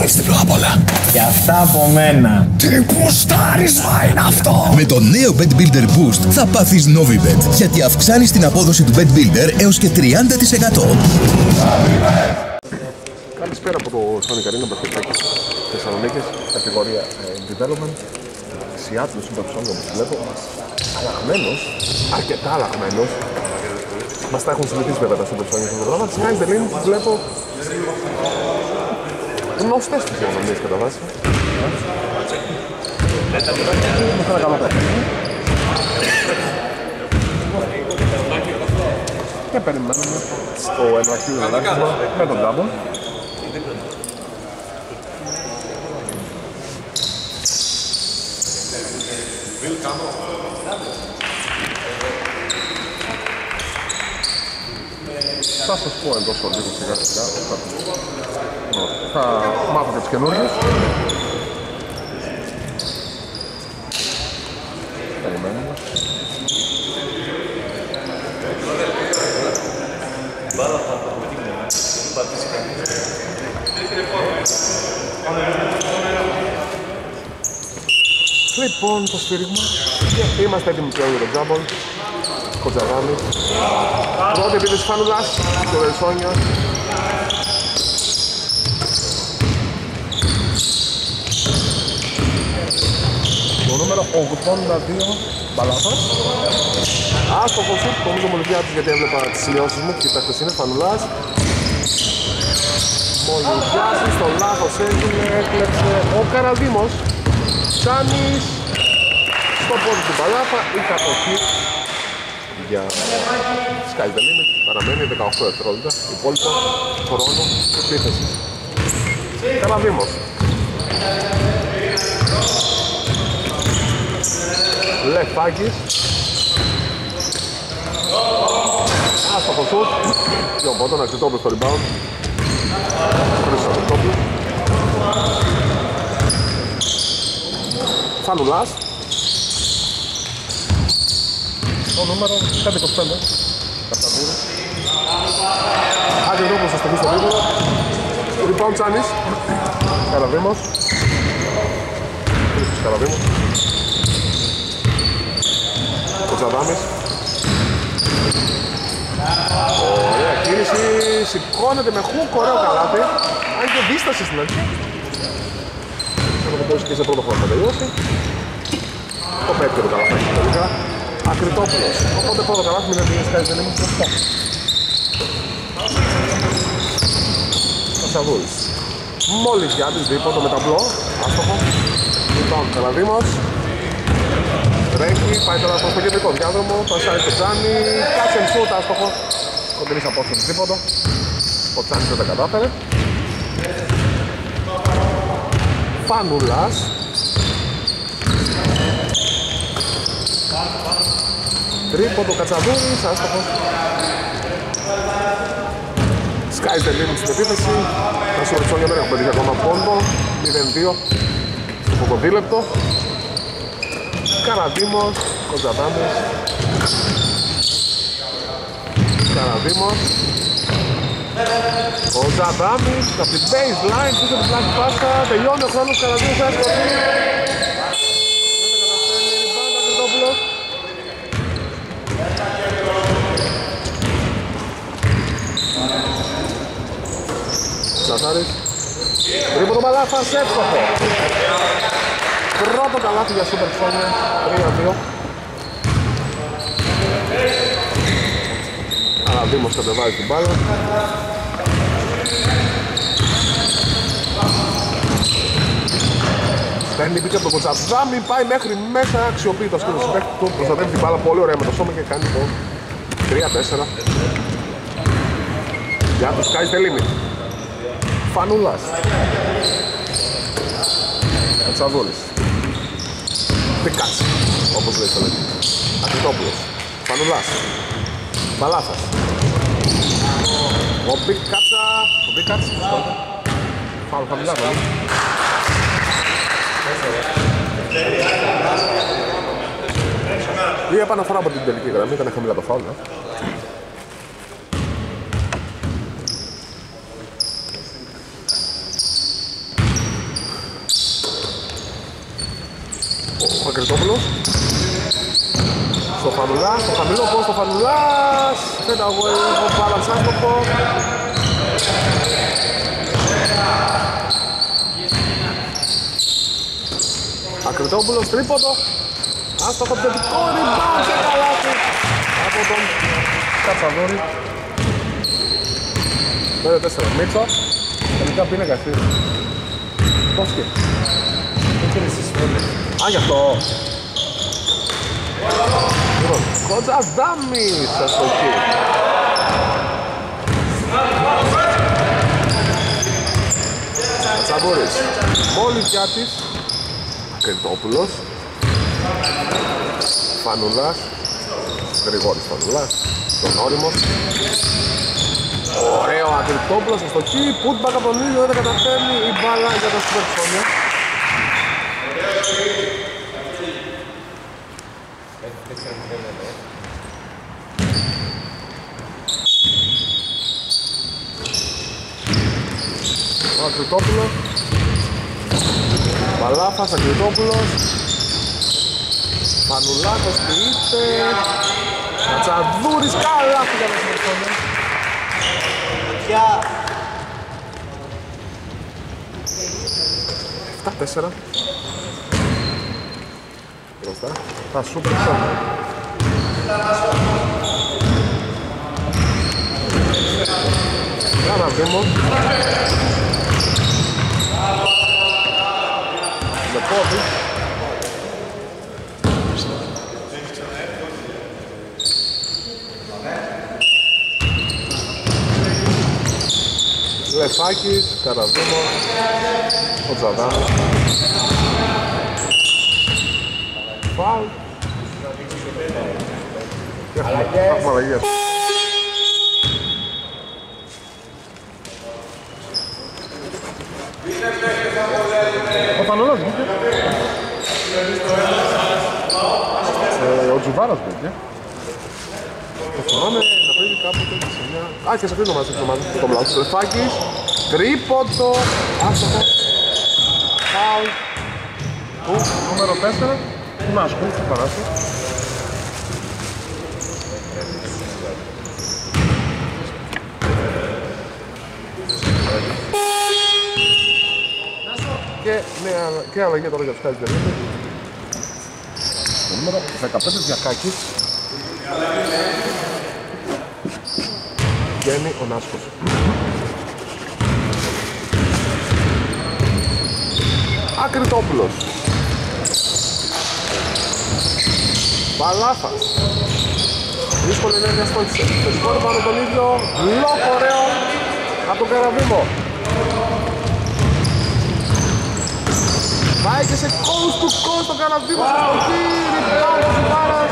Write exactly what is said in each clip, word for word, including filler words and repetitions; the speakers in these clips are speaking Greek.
γουστάρεις την πρώτα απ' όλα. Και αυτά από μένα. Τι γουστάρισμα είναι αυτό! Με το νέο Bet Builder Boost θα πάθεις Novibet, γιατί αυξάνεις την απόδοση του Bet Builder έως και τριάντα τοις εκατό. Καλησπέρα από το Sonic Arena, μπασκετάκι Θεσσαλονίκης, κατηγορία Development. Σιάτλος είναι το που βλέπω, αλλαγμένος, αρκετά αλλαγμένος. Μας τα έχουν συνηθίσει βέβαια τα σούπερ ψώνια στον πρόγραμμα. Της Sky's the Limit βλέπω γνωστές τις οικονομίες κατά βάση. Και περιμένουμε στο ενοχείο ελάχισμα με τον τάμπο. Θα σας πω εντός ολίγου σιγά σιγά, θα μάθω και τους καινούργιους. Περιμένουμε. Λοιπόν, το σφύριγμα και είμαστε έτοιμοι πια για το τζάμπολ. Κοτζαγάνι. Πρώτη επίδεση φάνουλας, το Ρεσόνιο. Το νούμερο ογδόντα δύο, μπαλάθας. Άστοχο σουτ, το νομίζω μολυβιά της, γιατί έβλεπα τις σημειώσεις μου. Κοιτάξτε, είναι φάνουλας. Μολυβιάζει, στο λάθος έγινε, έκλεψε ο Καραδήμος. Τσάνης, στο πόδι του μπαλάθα, η κατοχή για Sky's the Limit παραμένει δεκαοκτώ δευτερόλεπτα, υπόλοιπο χρόνο επίθεσης. Καραδήμος. Λεφτάκης. Άστοχο σουτ. Δύο πόντων, Χρυστόπουλος στο rebound. Χρυστόπουλος. Φανουλάς. Το νούμερο κάτι είκοσι πέντε. Κασταδούρου. Άγιο Ρούμπος θα στοχίσει το γρήγορο. Rebound Τσάνης. Καραδήμος. Χρήστος Καραδήμος. Κοτσαδάμης. Ωραία κίνηση. Σηκώνεται με χούκ. Ωραίο καλάτι. Αν και δίσταση στην αρχή. Θα μπορούσε και σε πρώτο χρόνο να τελειώσει. Το πέφτει το καλάθι τελικά. Ακριτόπουλος. Οπότε πρώτο καλάθι είναι δύο Sky's the Limit και οχτώ. Κασαβούρης. Μόλις για τις δίποτο με ταμπλό. Άστοχο. Λοιπόν, Καραδήμος. Ρέχει, πάει τώρα στο κεντρικό διάδρομο. Πασάρει στο Τζάνι. Κάτσε σούτ, άστοχο. Κοντινής απόσταση δίποτο. Ο Τζάνις δεν τα κατάφερε. Φανούλας. Τρίποντο Κατσαδούρης, άστοχο. Sky's the Limit στην επίθεση. Τα σούπερ ψώνια δεν έχουν πετύχει ακόμα πόντο. μηδέν δύο στο ποδοδίλεπτο. Καραδήμος, Κοντζαδάμος. Καραδήμος. Ο Τζαδάμις από την baseline, πίσω την πλάτη πάσα, τελειώνει ο χρόνος, Καραδίου θα έσκοψει. Δεν τα καταφέρνει, ριμπάντα Ακριτόπουλος. Τσασάρης. Ρίπο το μπαλάθα, έσκοψε. Πρώτο καλάθι για Super Sonic, τρία δύο. Καραδήμος κατεβάζει την μπάλα. Παίρνει πίσω από τον Κοτσαδάμι, πάει μέχρι μέσα, αξιοποιεί το σκύλο συμπέκτη του, προστατεύει την μπάλα πολύ ωραία με το σώμα και κάνει το τρία τέσσερα για τους Sky's the Limit. Φανούλας. Κατσαδούλης. Πικάτσι, όπως λέει στο λέγει. Ακριτόπουλος. Φανούλας. Μπαλάθας. Ο Πικάτσα, ο Πικάτσα, φάουλ χαμηλά βέβαια. Δύο επαναφορά από την τελική γραμμή, ήταν χαμηλά το φάουλ. Φανουλάς, το χαμηλό πόστο Φανουλάς. Φέτα ο Μπάλας άσκοπο. Ακριτόπουλος τρίποντο. Άστοχο θετικό ριμπάν και καλάθι από τον Κατσαδόρη. πέντε τέσσερα Μίτσο. Τελικά πίνε καστή. Πώς και. Δεν κρίσεις πέντε. Α, γι' αυτό. Κότσα Δάμις, αστοχή. Κατσαδόρης. Μόλις για της. Ακριτόπουλος. Φανουλάς, Γρηγόρης Φανουλάς, τον όριμο. Ωραίο Ακριτόπουλος, αστοχή, putback από τον ήλιο, δεν καταφέρνει η μπάλα για τα σούπερ ψώνια. Ο Ακριτόπουλος, Παλάφας, Ακριτόπουλος, Φανουλάκος ποιείται, Κατσαδούρης, καλά πήγα να συμμετώνει. Γεια! εφτά τέσσερα. Μπροστά, τα σούπερ ψώνια. Κάνα δήμο. Με πόδι. Λεφάκης, Καραδίμος, ο Τζαδάνος. Φάουλ. Έχουμε αλλαγές. Ο Φανολός βγήκε. Ο Τζουβάρας βγήκε. Προφωνάμε να πρέπει κάποτε τη σημεία. Α, και σε αυτή νομάζει το μπλάτσο του Λεφάκης. Τρίποντο, άστοχο, φάουλ, νούμερο τέσσερα, είμαι ασκούς, θα παράσω. Και αλλαγή τώρα για Sky's the Limit. Το νούμερο δεκαπέντε Διακάκης. Βγαίνει ο Νάσκος. Ακριτόπουλος. Παλάφας. Δύσκολη ενέργεια στόχησε. Πεσκόρη πάνω τον ίδιο. Λόκ ωραίο. Από τον Καραβίμο. Πάει και σε κόλους του κόλους τον Καραβίμο. Wow. Στον κύρι. Πάλος του Πάρας.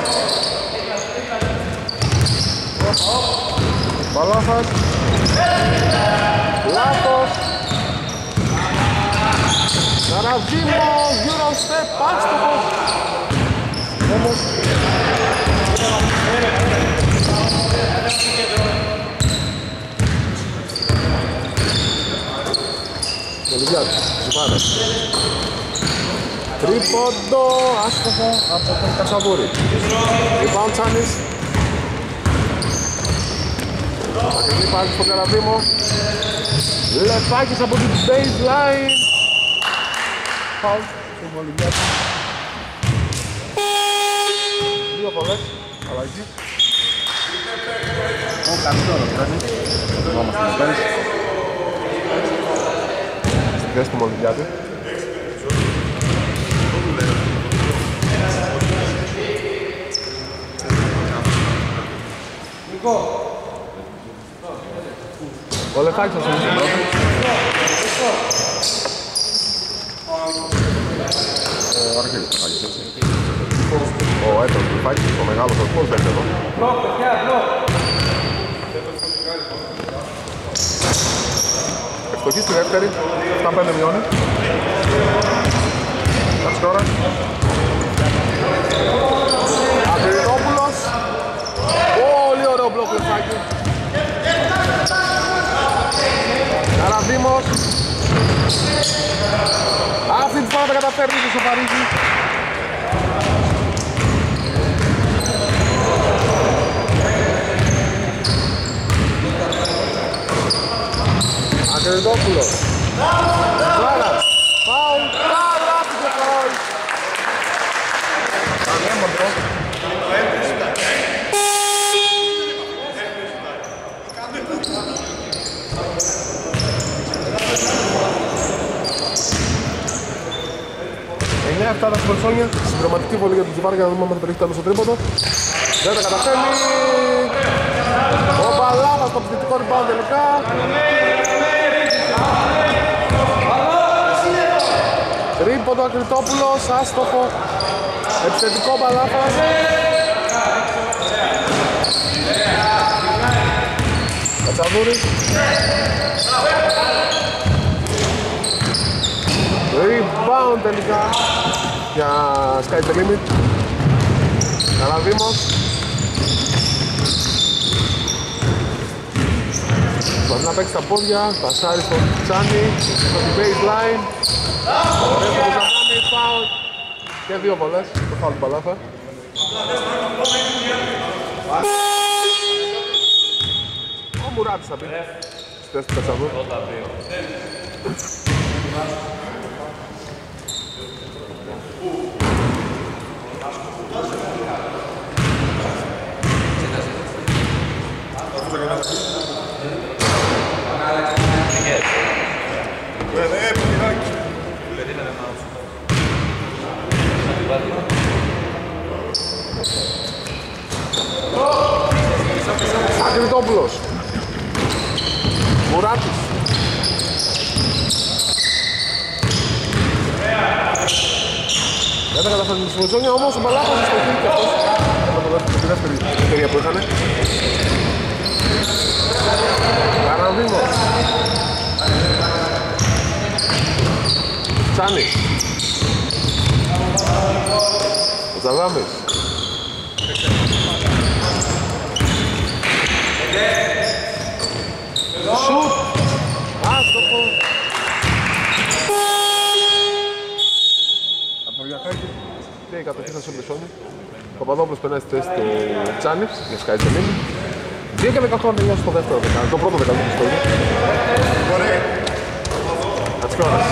Παλάφας. Λάθος. Καραδίμο, γύρω στεπ, άστοχος. Όμως... Μελουδιάδης, Ζουβάρας. Τρίποντο, άστοχο από τον Κατσαδούρη. Ριμπάουντ Τσάνης. Πακελή πάλι στον Καραδίμο. Λεφάκης από την baseline. Φάουλ, συμβολιμιά του. Δύο πολλές, αλλαγή. Ο Καστόρος κάνει. Εδώ μας την παίρνεις. Στην θέση του Μολυβιάτη. Νικό. Ο Λεφάκης θα συμβολιμιά του. Ο Αργύρης θα φάγεις έτσι. Ο Έτος θα φάγεις, ο μεγάλος ορκός δεν εδώ. Μπλοκ, παιδιά, μπλοκ! Ευστοχή στη δεύτερη, εφτά πέντε μειώνει. Καστόρα. Ακριτόπουλος. Πολύ ωραίο μπλοκ, Λεφάκη. Καραδίμος. Αυτή τη φορά τα καταφέρνει και σοβαρίζει. Σερδόπουλο. Φάρα. Φάουλ. Φάρα που το φάουλ. εννιά εφτά τα συμπεριφόνια. Συμπροματική βολή για τον Τζιβάρ για να δούμε αν θα περιέχει τέλος στο τρίποντο. Δεν τα καταφέρνει. Ο Μπαλάβας στο επιθετικό rebound τελικά. Τρίποντο Ακριτόπουλος, άστοχο. Επιθετικό Μπαλάβας. Κατσαδούρης. Rebound τελικά για Sky's the Limit. Καραδήμος. Μπορεί να παίξει τα πόδια, πασάρι στον Τσάνι, στο baseline. Ωραία που θα κάνει, foul. Και δύο βολές, το foul του Παλάθα. Ο Μουράτης θα πει. Στες του Κατσαδούρη. Ακριτόπουλος. Μουράτης. Δεν τα καταφέρνει τη Σμουζόνια, όμως ο Μπαλάχος στο χείλη και αυτός. Θα το δώσουμε τη δεύτερη ευκαιρία που είχανε. Καρανδίνος. Τσάνης. Ο Τζαδάμης. Σουτ! Άστοχο! Από Βιακάκη και η κατοχή θα συμπλησώνει. Ο Παπαδόπουλος περνάει στη θέση του Τσάνη για Sky's the Limit. Δύο και δεκαοκτώ ανελειώσει το δεύτερο δεκάλεπτο, το πρώτο δεκάλεπτο της πόλης. Ωραία! Κατσιόρας.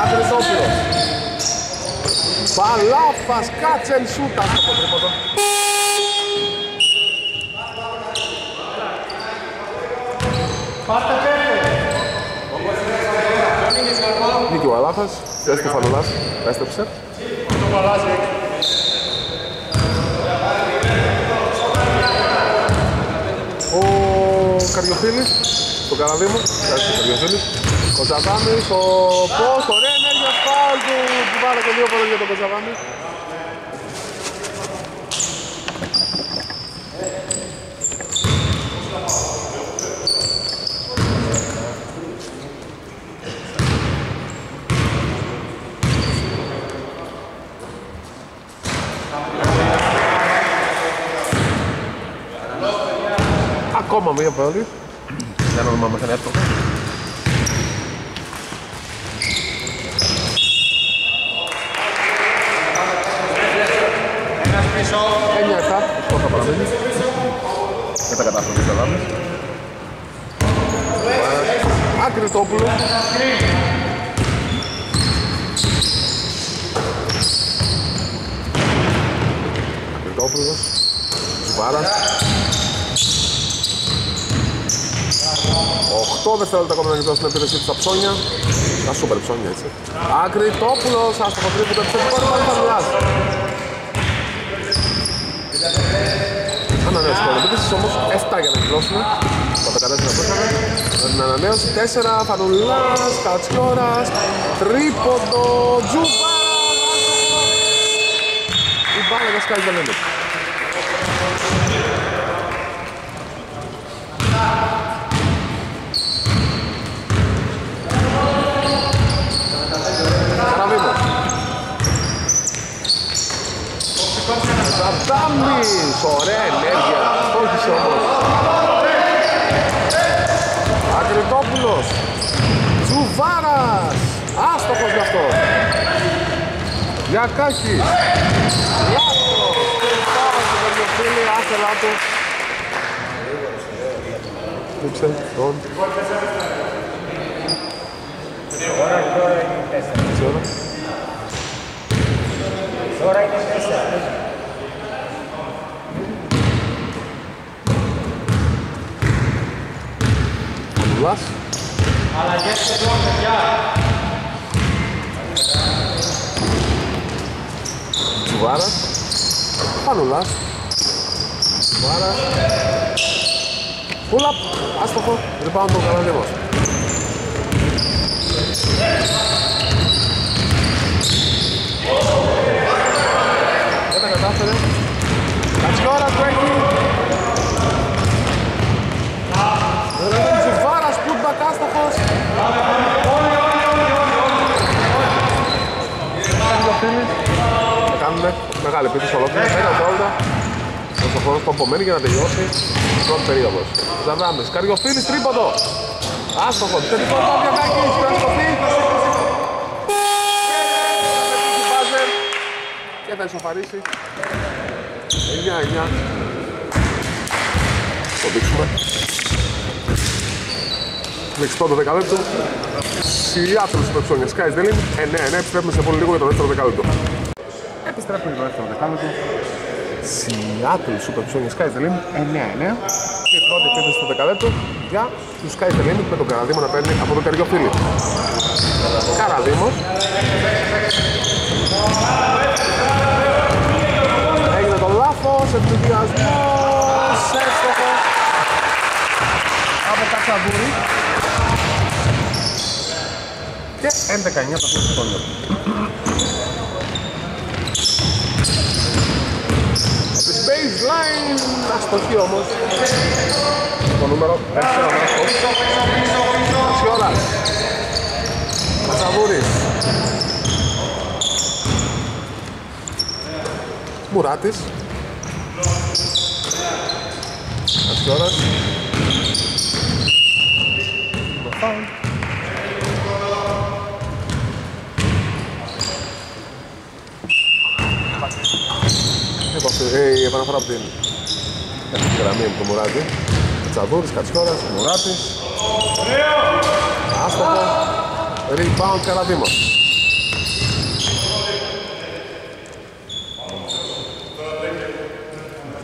Ακριτόπουλος. Παλάφας, κάτσελ, σουτ! Άστοχο τρίποντο. Πάρτε πέντε! Νίκη ο Αλάφας, πες του Φαλουλάς, έστρεψε. Ο Καριοφίλης, τον Καραδήμο, ευχαριστώ τον Καριοφίλη. Ο Κοζαβάμης, ο Πώς, ωραία ενέργεια, φάουλ του Τζιβάρα και δύο πολλές για τον Κοζαβάμη. Ακόμα μία βόλη. Δεν ονομάμε κανένα εύκολα. Ένας πίσω. Ένια εφτά. Αυτό θα παραμείνει. Δεν τα κατάφερε ο Τζαδάμης. Ακριτόπουλο. Ακριτόπουλος. Τζιβάρας. οκτώ δευτερόλεπτα ακόμα να γυρνάω στην επίθεση της ψώνια. Τα σούπερ ψώνια, έτσι. Ακριτόπουλος, άστοχο τρίποντο, επιθετικό rebound θα μιλάς. Ανανέωση παρελπίτησης, όμως εφτά για να γυρώσουμε. Τα δεκατέσσερα πέσαμε. Με την ανανέωση, τέσσερα, Φανουλάς, Κατσιόρας, τρίποντο, Τζουβά, η μπάλα για Sky's the Limit. Ζαμπτάμις! Ωραία ενέργεια! Στόχισε όμως! Ακριτόπουλος! Τζουβάρας! Άστοχος γι' αυτό! Γιακάκης! Λάθος! Τελτάρας του Βεργοφίλη, άθελά του! Λείψε, τον! τώρα είναι τέσσερα. Τώρα είναι τέσσερα. Αλλαγές σχεδόν, παιδιά! Τσουβάρας, Πανουλάς, Τσουβάρας, Πούλαπ, άστοχο, rebound τον Καραλίμος. Δεν τα κατάφερε. Κατσιόρα του έχει! Άστοχος! Θα κάνουμε μεγάλη επίθεση ολόκληρη, ένα δόλτα ο χρόνος που απομένει για να τελειώσει την πρώτη περίοδος. Ζανδάμες, Καριοφίλης, τρίποντο! Άστοχος, τελικό πάπια Κάκης, Κραστοφή! Και θα ισοφαρίσει εννιά εννιά. Το δείξουμε. Μέχρι πρώτο δεκαλέπτο, χιλιάδες υπερψώνια, Sky's the Limit, εννιά εννιά, επιστρέφουμε σε πολύ λίγο για το δεύτερο δεκαλέπτο. Επιστρέφουμε για το δεύτερο δεκαλέπτο, χιλιάδες υπερψώνια, Sky's the Limit, εννιά εννιά, και πρώτη επίθεση στο δεκαλέπτο για τους Sky's the Limit, με τον Καραδίμο να παίρνει από το Καριοφίλη. Καραδίμο. Έγινε το λάθος, ενθουσιασμός, έστοχος από Κατσαβούρη. Και έντεκα εννιά το πρώτο σχόλιο. Στη baseline, αστοχή όμως. Το νούμερο έξι, Κατσιόρας. Κατσαβούρης. Μουράτης. Κατσιόρας. Μπροφάουν. Η επαναφορά από την γραμμή από τον Μουράτη. Τσαβούρης, Κατσιόρας, Μουράτης. Άστοχο. Rebound Καραδίμος.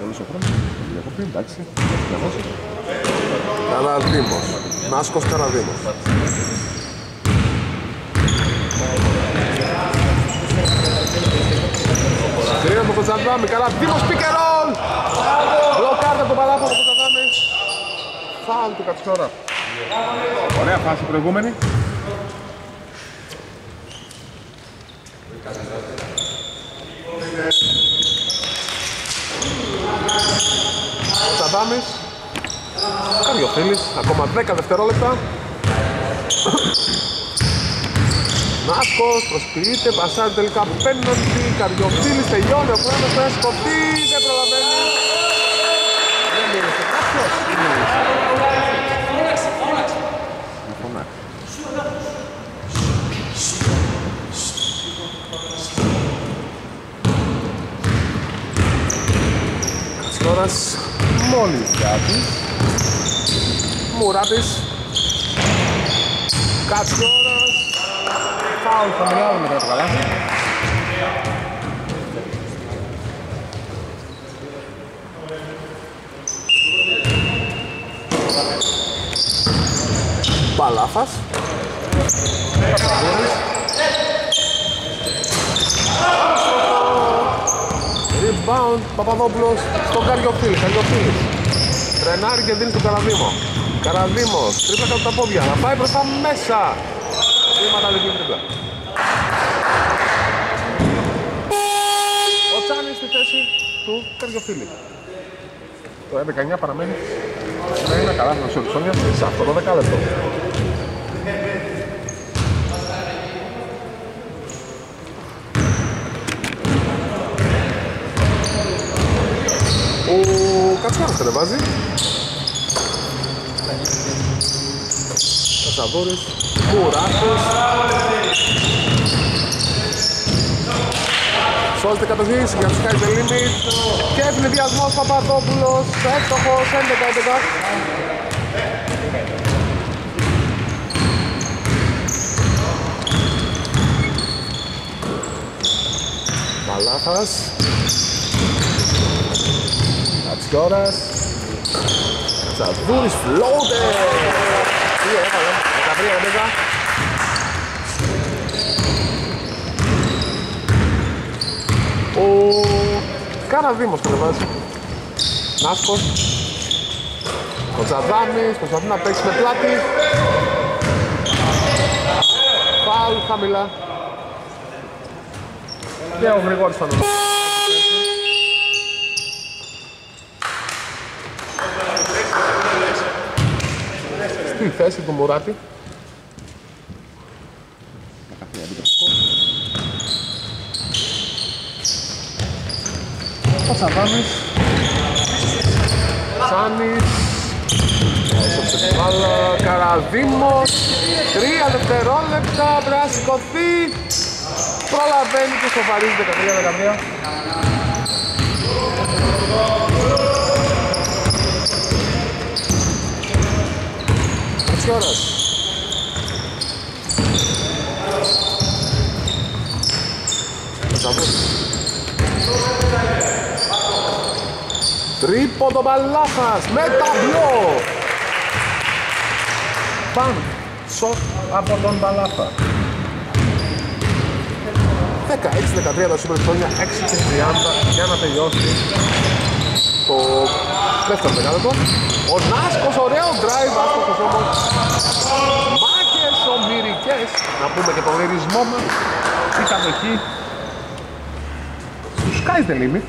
Θέλεις ο χρόνος, διακοπή, εντάξει. Καραδίμος. Νάσκος Καραδίμος. Κυρίως από τον Τζανδάμι, καλά, Δήμος Πικερόλ! Μπλοκάρτε από τον Παλάφο από τον Τζανδάμι. Φάουλ του Κατσιόρα. Ωραία φάση προηγούμενη. Ο Τζανδάμις. Καριοφίλης, ακόμα δέκα δευτερόλεπτα. Νάσκος, προσποιείται, πασάρει τελικά πέναντι, Καριοφίλης, τελειώνει, ο χρόνος θα σκοτεί, δεν προλαβαίνει. Δεν μίλησε κάποιος, δεν μίλησε. Φώναξε, φώναξε. Με φωνάξει. Κατσιόρας, μόλις Γιάτης. Μουράτης. Κατσιόρα. Φάουλ, θα μιλάω μετά το καλάθι. Παλάφας. Κατσαβούρης. Rebound, Παπαδόπουλος, στον Καριοφίλη, Καριοφίλης. Τρενάρει και δίνει τον Καραδίμο. Καραδίμος, τρίπλα από τα πόδια, να πάει μπροστά μέσα. Ο Τσάνης στη θέση του Καριοφίλη. Το έντεκα εννιά παραμένει με ένα καλά γνωσίο της Σόνιας σε αυτό το δεκάλεπτο. Ο Κατσιόρας τρεβάζει. Κατσαβούρης. Μουράτος. Σώζεται κατοχής για να σκάει το limit. Και ευνηδιασμός Παπαδόπουλος. Έκτοχος, έντεκα έντεκα. Καφάς. Κατσκόρας. Τσαβούρης φλόουντερ. Τι έβαλε, δεκατρία δώδεκα. Ο Καραδήμος κατεβάζει. Νάσκος. Κοτσαδάμης, προσπαθεί να παίξει με πλάτη. Φάουλ χαμηλά. Και ο Γρηγόρης Φανούλης. Στη θέση του Μουράτη. Πασαβάνης. Τσάνης. Καραδήμος. Τρία δευτερόλεπτα. Βρασκοθεί. Προλαβαίνει και σοβαρίζει δεκατρία δεκατρία. Κατσκόρας. Κατσαβούρης. Τρίποντο Μπαλάχας με ταμπλό. Παν σοτ από τον Μπαλάχα. δεκαέξι δεκατρία τα σούπερ χρόνια, έξι τριάντα για να τελειώσει το δεύτερο δεκάλεπτο. Ο Νάσκος, ωραίο drive, άσκος όμως. Μάχες ομυρικές, να πούμε και τον γυρισμό μας. Ήταν εκεί στους Sky's the Limit.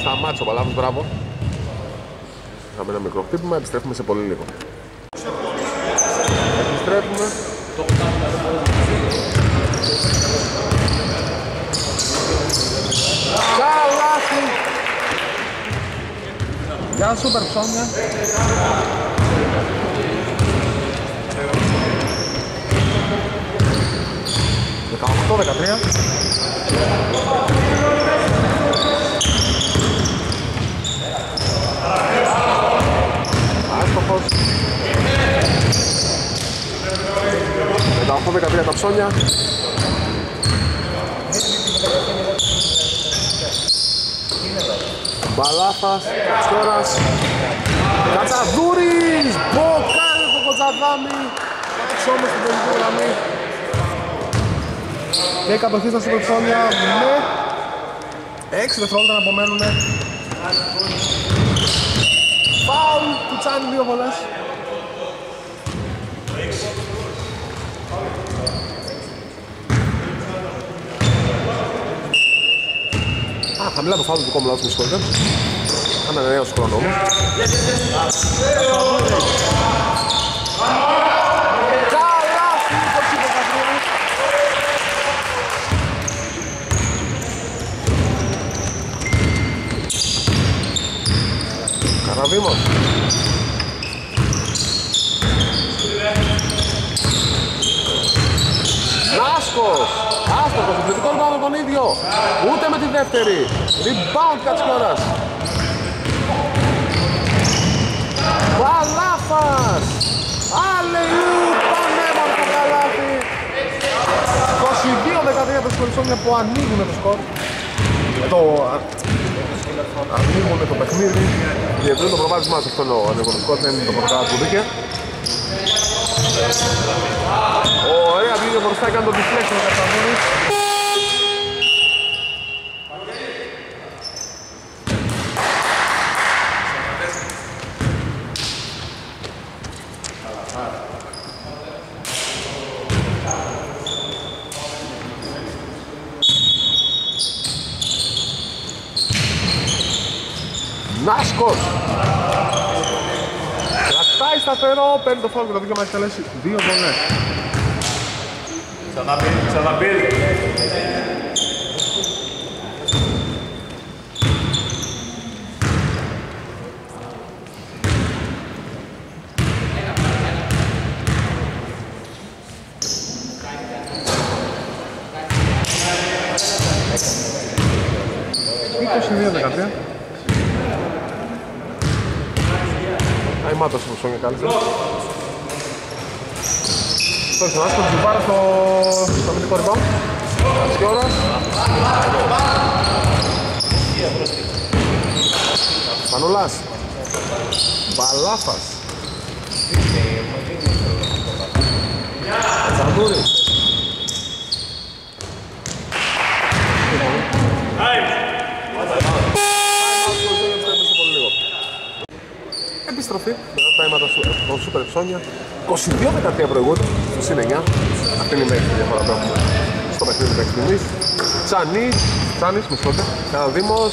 Σταμάτησε ο Παλάβος, μπράβο. Είχαμε ένα μικρό χτύπημα, επιστρέφουμε σε πολύ λίγο. Επιστρέφουμε. Καλάθι! Για σούπερ ψώνια. δεκαοκτώ δεκατρία. δεκαοκτώ δεκατρία τα ψώνια. Μπαλάθας, Κατσκόρας. Κατσαδούρης! Μποκάρι στο Κοτσαδάμι. Έξω όμως στην τελική γραμμή. Και η κατοχή στα σούπερ ψώνια με έξι δευτερόλεπτα να απομένουν. Φάουλ του Τσάνι, δύο βολές. Α, χαμηλά το φάουλ του δικό μου λάθος, με συγχωρείτε. Ανανέωσε χρόνο όμως. Καλά, σύμφωση του Κατρίνου. Καραβήμος. Νάσκος. Άστοχος, συμπληκτικός πάνω τον ίδιο. Ούτε με τη δεύτερη. Rebound Κατσκόρας. Βαλάφας. Αλληλούπ, πανέμορφο καλάθι. είκοσι δύο δεκατρία τα σκορισόνια που ανοίγουν το σκορ. Εδώ ανοίγουν το παιχνίδι. Διευρύνουν το προβάδισμά σας, αυτό εννοώ. Ανοίγουν το σκορ, δεν είναι το προβάδισμα που δίκαι. Ωραία, βγήκε μπροστά, έκανε το deflection ο Κατσαβούρης. Νάσκος! Κρατάει σταθερό, παίρνει το φάουλ και το δίκαιο μας τελέσει δύο βολές. Ξαναπήρει, ξαναπήρει. είκοσι δύο δεκατρία. Αιμάτος μου σώνει καλύτερα. Τώρα στον άσκο, Τζουμπάρα στο αμυντικό rebound. Ασιώρας. Πανολάς. Μπαλάφας. Τσαντούρης. Επιστροφή με τα τάιματα των Super Ψώνια. είκοσι δύο δεκατρία προηγούνται, στο ΣΥΝ εννιά. Αυτή είναι η μέγιστη διαφορά που έχουμε στο παιχνίδι της εκτιμής. Τσάνης, Τσάνης, μη σκότε, Καναδήμος,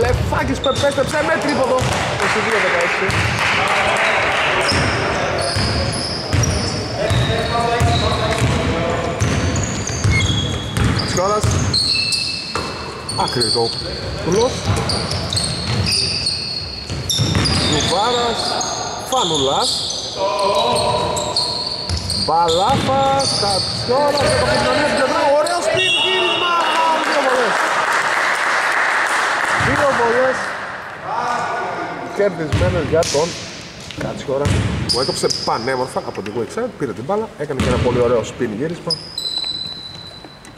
Λεφάκης που επέστρεψε με τρίποδο. είκοσι δύο δεκαέξι. Κατσιώρας. Άκρη το κουλός. Ζουβάρας, Φανουλάς, Μπαλάφας, Κατσιώρας, επικοινωνία στην κεντρά, ωραίο σπιν γύρισμα, δύο βολές. Δύο βολές κερδισμένες για τον Κατσιώρα που έκοψε πανέμορφα από την Quickside, πήρε την μπάλα, έκανε και ένα πολύ ωραίο σπιν γύρισμα.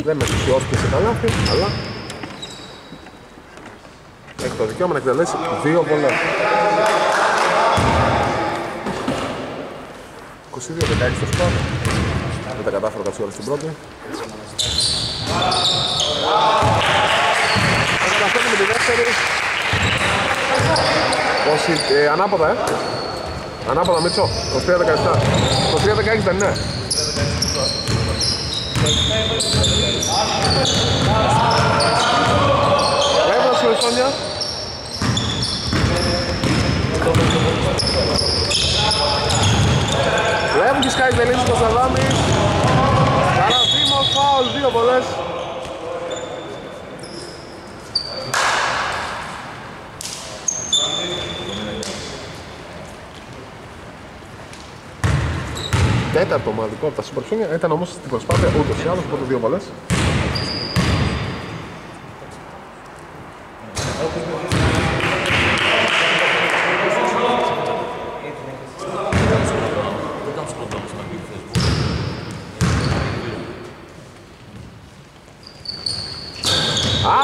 Δεν με συσιώθηκε σε καλάθι, αλλά έχει το δικαίωμα να εκτελέσει δύο βολές. είκοσι δύο δεκαέξι το σκορ. Δεν τα κατάφερα τα ψιόλες στην πρώτη. Θα καταφέρουμε με την δεύτερη. Ε, ανάποδα, ε. Ανάποδα, Μίτσο. είκοσι τρία δεκαεπτά. είκοσι τρία δεκαέξι δεν είναι. Έβρασε ο Εσόνια. Βλέπουν και Sky's the Limit στο Σαλάμι. Καραδήμος, φάουλ, δύο βολές. Τέταρτο ομαδικό από τα Super Junior, ήταν όμως στην προσπάθεια ούτως ή άλλως, οπότε δύο βολές.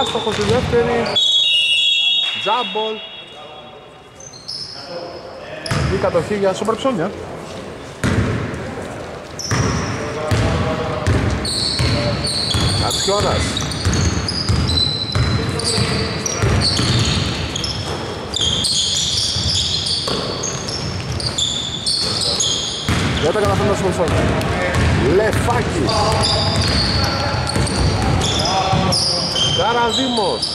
Άστοχος στη δεύτερη. Τζάμπολ. Η κατοχή για Super Ψώνια. Κατσιώρας. Δεν τα καταφέρνω να σου μισώνω. Λεφάκι. Καραδήμος.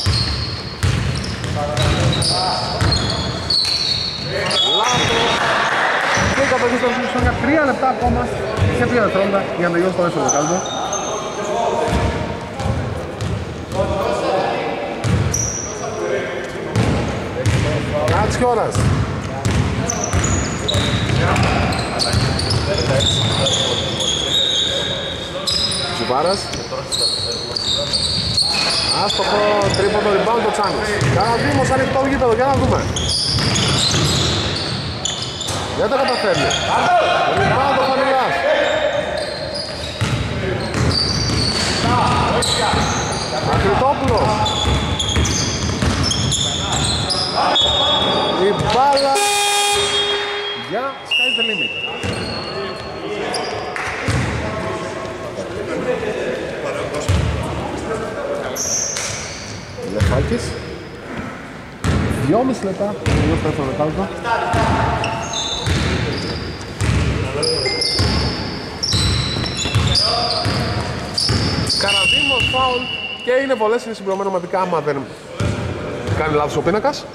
Λάθος. Και η κατοχή στο Super Ψώνια. Τρία λεπτά ακόμα και τρία δευτερόλεπτα για να τελειώσει το δεύτερο δεκάλεπτο. Κατσιώρας. Ζουβάρας. Άστοχο τρίποντο rebound το Τσάνης. Καναδήμος ανοιχτό γήπεδο, για να δούμε. Δεν τα καταφέρνει. Rebound το Φανουλάς. Ακριτόπουλος. Η μπάλα για Sky's the Limit. Λεφάκης. Δυόμιση λεπτά. Καραδήμος, φάουλ. Και είναι βολές, είναι συμπληρωμένο ομαδικά, άμα δεν κάνει λάθος ο πίνακας.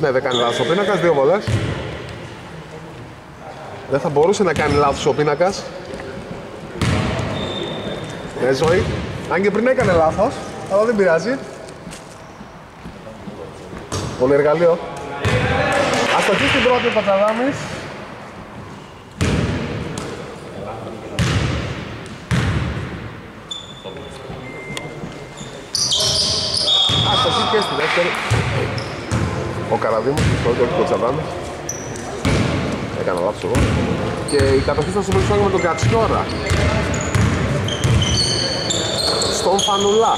Ναι, δεν κάνει λάθος ο πίνακας, δύο βολές. Δεν θα μπορούσε να κάνει λάθος ο πίνακας. Ναι, ζωή. Αν και πριν έκανε λάθος, αλλά δεν πειράζει. Πολύ εργαλείο. Αστοχή στην πρώτη, Πατσαδάμης. Αστοχή και στη δεύτερη. Ο Καραδήμος, το Τσαδάμης. Έκανα λάθος εγώ. Και η κατοχή θα συμπληρώσουμε με τον Κατσιόρα. Στον Φανουλά.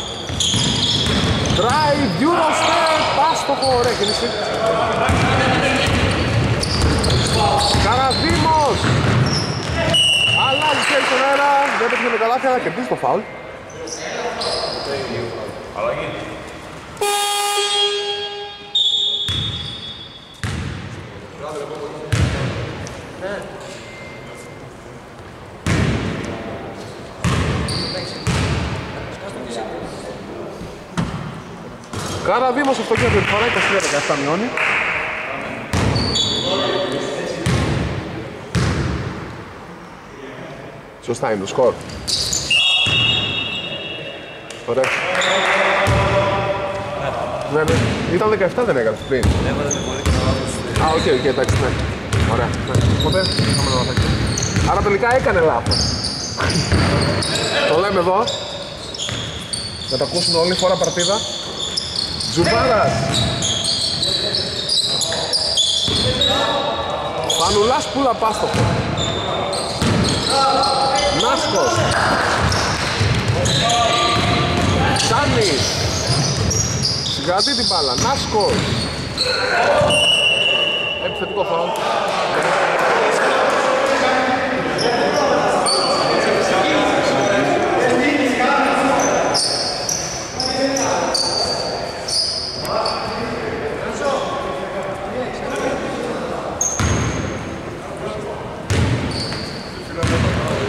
Drive, Eurostep, άστοχο, ωραία κίνηση. Καραδίμος. Αλλάζει χέρι στον αέρα, δεν πέτυχε με καλάθι, αλλά κερδίζει το φάουλ. Καραδίμος αυτό και από την φορά, είκοσι τρία δεκαεπτά μειώνει. Σωστά είναι το σκορ. Ωραία. Ναι, ναι. Ήταν δεκαεπτά δεν έκανε πριν. Έβαζε πολύ καλά. Α, οκ, οκ, εντάξει, ναι. Ωραία. Οπότε, είχαμε να βάζουμε. Άρα τελικά έκανε λάθος. Το λέμε εδώ. Να τα ακούσουν όλη φορά παρτίδα. Τζουμπάρας. Πανουλάς πουλα πάστοχο. Νάσκος. Σάνης. Συγκρατεί την μπάλα. Νάσκος. Επιθετικό φάουλ.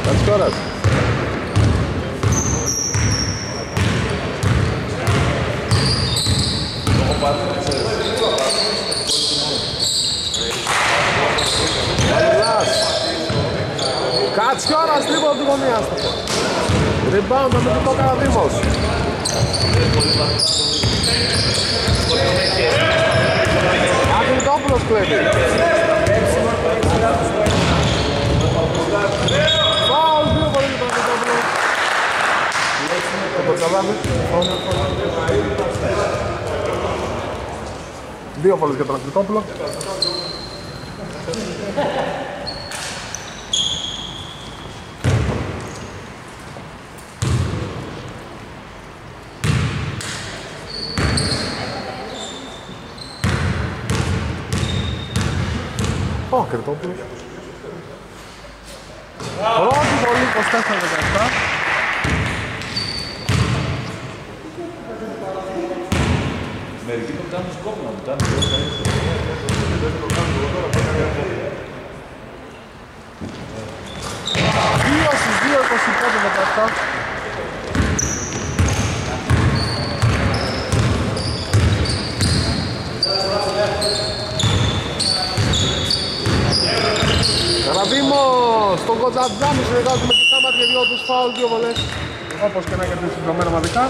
Κατσιόρας. Κατσιόρας τρίπον από τη γωνία. Rebound με το Καραδίμος. Αγγλιτόπουλος κλέβει. Δύο φορές για τον Αγγλιτόπουλο. Ο Αγγλιτόπουλος. Πρώτη βολή είκοσι τέσσερα δεκαεπτά. Μερικοί το κάνουν σκόπιμα, το κάνουν Καραδίμος, τον Κοντζαντζάνη συνεργάζουμε και τα μάτια δυο τους, φάουλ, δύο βολές. Όπως και να κερδίσει συμπληρωμένα μαδικά.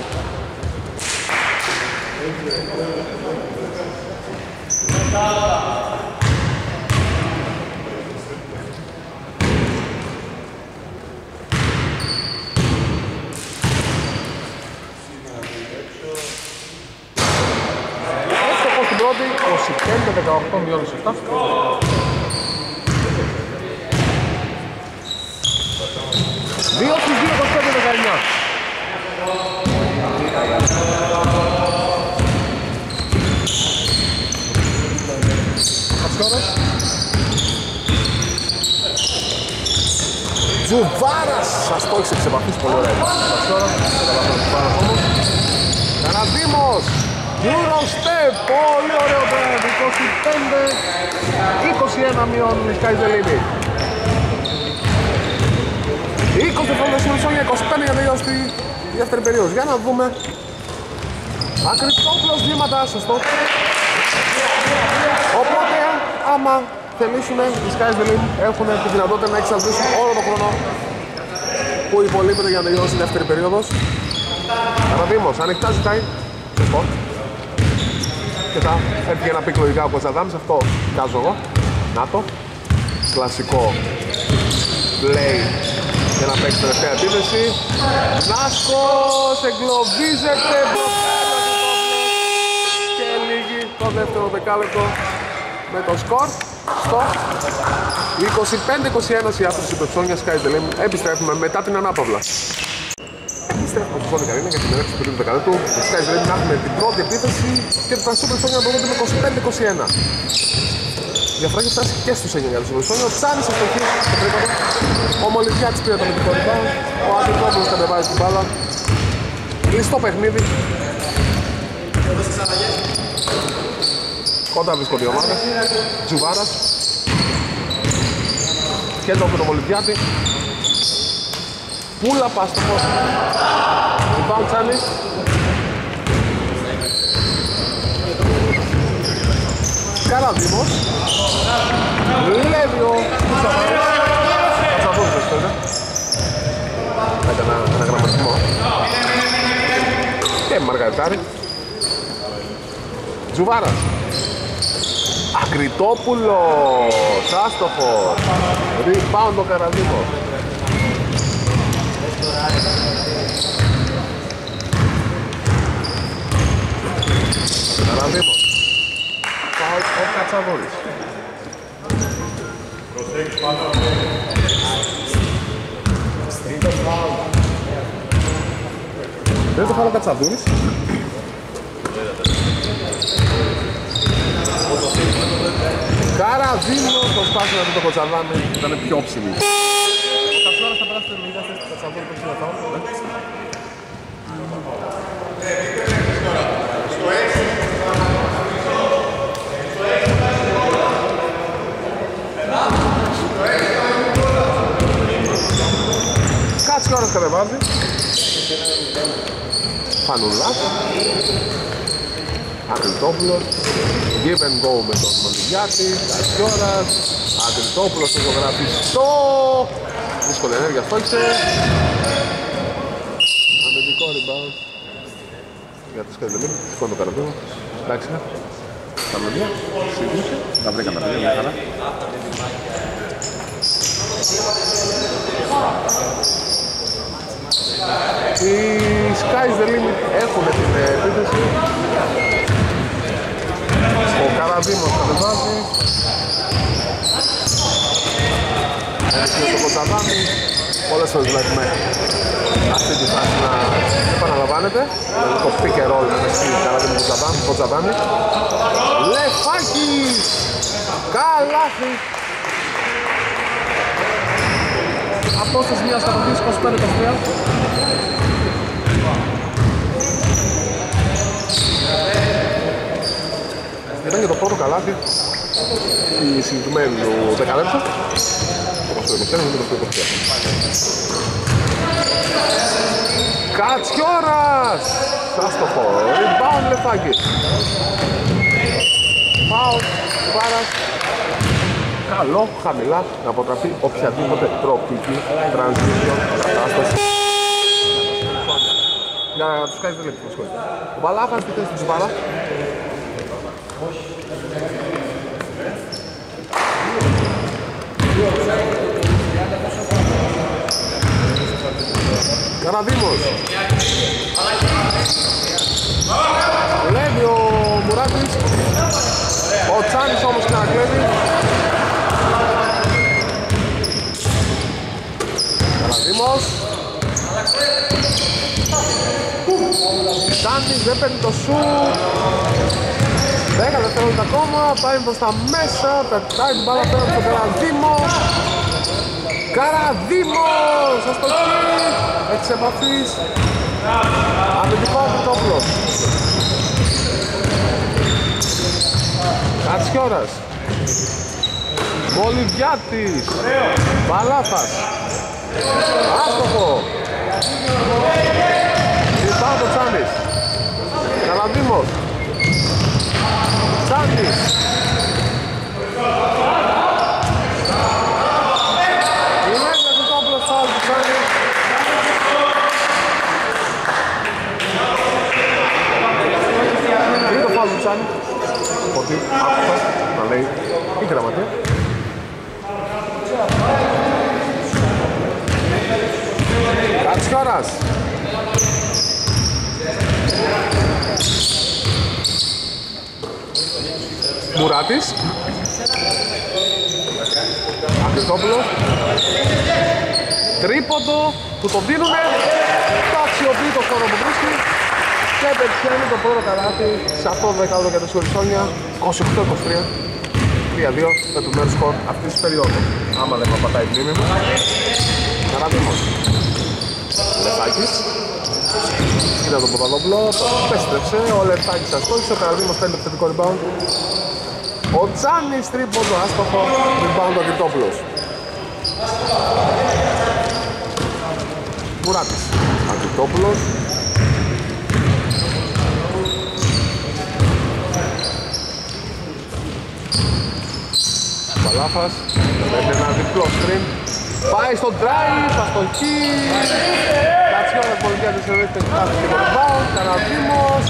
Έστοχος στην πρώτη, είκοσι πέντε δεκαοκτώ μειώνει σε αυτά. Δύο στις δύο, είκοσι πέντε δεκαεννιά. Τζουβάρας, σας το έχεις εξεπαθείς πολύ ωραία. Καραδίμος, Eurostep, πολύ ωραίο παιδί, είκοσι πέντε είκοσι ένα μειών Sky's the Limit. είκοσι φρόντες είναι σόγια, είκοσι πέντε για τελειώσει τη δεύτερη περίοδος. Για να δούμε. Ακριτόπλος βήματα, σωστό. Οπότε, άμα θελήσουν οι Sky's the Limit, έχουν τη δυνατότητα να εξαντλήσουν όλο τον χρόνο που υπολείπεται για να τελειώσει η δεύτερη περίοδος. Καραδίμος, ανοιχτά ζητάει. Σωστό. Και τα έφυγε ένα πικ λογικά ο Κοτσαδάμς, αυτό βγάζω εγώ. Να το. Κλασικό play για να παίξει τελευταία αντίθεση. Νάσκος, εγκλωβίζεται. Και λίγη το δεύτερο δεκάλεπτο με το σκορ. στο είκοσι πέντε είκοσι ένα η άστρωση του Ψώνια Sky's the Limit. Επιστρέφουμε μετά την ανάπαυλα. Επιστρέφουμε στο Sonic Arena για την ερώτηση του τρίτου δεκαδέτου. Το Sky's the Limit να έχουμε την πρώτη επίθεση και το Φρανσού Ψώνια να μπορούμε με είκοσι πέντε είκοσι ένα. Διαφορά και φτάσει και στους εννιά για τους Βερσόνιο. Ψάνησε στο χείρι στο τρίπατο. Ομολυφιά της πήρε το μυθικό rebound. Ο Αντρικόπουλος κατεβάζει την μπάλα. Κλειστό παιχνίδι. Κοντά βρίσκονται οι ομάδες. Τζουβάρας. Κέντρο από τον Ομολυφιάτη. Πούλα παστοχός. Rebound Τσάνης. Καραδίμος. Λέβιο. Τσαβούδης πέρα. Έκανε ένα γραμματισμό. Και Μαργαριτάρη. Τζουβάρας. Ακριτόπουλος. Άστοχος. Rebound ο Καραδίμος. Καραδίμος. Ο Κατσαβόλης. Δεν το χάνω Κατσαβόλης. Καραδίνο, το σπάσιο να μην το κοτσαβάμε, ήταν πιο ψηλή. Τα πλάνα θα περάσετε με λίγα θέσεις του Κατσαβόλη που θα φάω. Κάτσε ώρα κατεβάζει. Φανουλάς. Αγριτόπουλος. Give and go με τον Μολυγιάτη. Κάτσε ώρα. Αγριτόπουλος το ζωγράφει στο. Δύσκολη ενέργεια στόχισε. Αμυντικό rebound. Για το Sky's the Limit. Σηκώνει το καραδίμα. Εντάξει. Τα μελωδία. Συγγνώμη. Τα βρήκα τα παιδιά. Μια χαρά. Οι Sky's the Limit έχουν την επίθεση. Ο Καραδίμος κατεβάζει. Έχει το κονταβάνι. Πολλές φορές βλέπουμε αυτή τη φάση να επαναλαμβάνεται. Το pick and roll μεταξύ Καραδίμου και Κοντζαβάνι. Λεφάκης! Καλάθι! Απόσταση μιας αγωγής είκοσι πέντε είκοσι τρία. Ήταν και το πρώτο καλάθι του συγκεκριμένου δεκαλέπτου. Το είκοσι ένα είναι το είκοσι τρία. Κατσιόρας! Άστοχο! Rebound Λεφάκης! Πάος, Βάρας. Καλό, χαμηλά, να αποτραπεί οποιαδήποτε τροπική transition κατάσταση. Για να τους κάνει δελεύθυνο σχόλιο. Ο Βαλάχας τη θέση του Βάρα. Καραδίμος. Βλέπει ο Μουράτης. Ο Τσάνης όμως ξανακλέβει. Καραδίμος. Τσάνης δεν παίρνει το σουτ. Δέκα δευτερόλεπτα ακόμα. Πάει προς τα μέσα. Πετάει την μπάλα πέρα από τον Καραδίμο. Καραδίμος! Αστοχή! Εξ επαφής. Αμυντικό Ακριτόπουλος. Κατσιόρας. Μολυβιάτης. Παλάφας. Άστοχο. Ζητάω το Τσάνης. Καλαδίμος. Τσάνης. Γυναίκα του τόπλος φάουλ του Τσάνης. Είναι το φάουλ του Τσάνης. Ότι άκουσα να λέει η γραμματεία. Κατσιόρας. Μουράτης. Χριστόπουλο. Τρίποντο που τον δίνουνε, θα αξιοποιεί το χώρο που βρίσκει και πετυχαίνει το πρώτο καλάθι σε αυτό το δεκάδο για τους Χωρισόνια, είκοσι οκτώ είκοσι τρία, τρία δύο με το μέρο σκορ αυτής της περίοδου. Άμα δεν πατάει η μνήμη μου, Καραδήμος, Λεφάκης, κοίτα τον Παπαδόπουλο, τον πέστρεψε, ο Λεφάκης ασκόρισε, ο Καραδήμος θέλει το θετικό rebound. Ο Τσάνης τρίποντο άστοχο, rebound ο Κυρτόπουλος. Μουράτης, Ακριτόπουλος. Παλάφας, παίρνει ένα διπλό στριμ. Πάει στο drive, αστοχή. Κατσιόρα πολιτεία της Ευρώπης, πενήντα και rebound. Καραδήμος,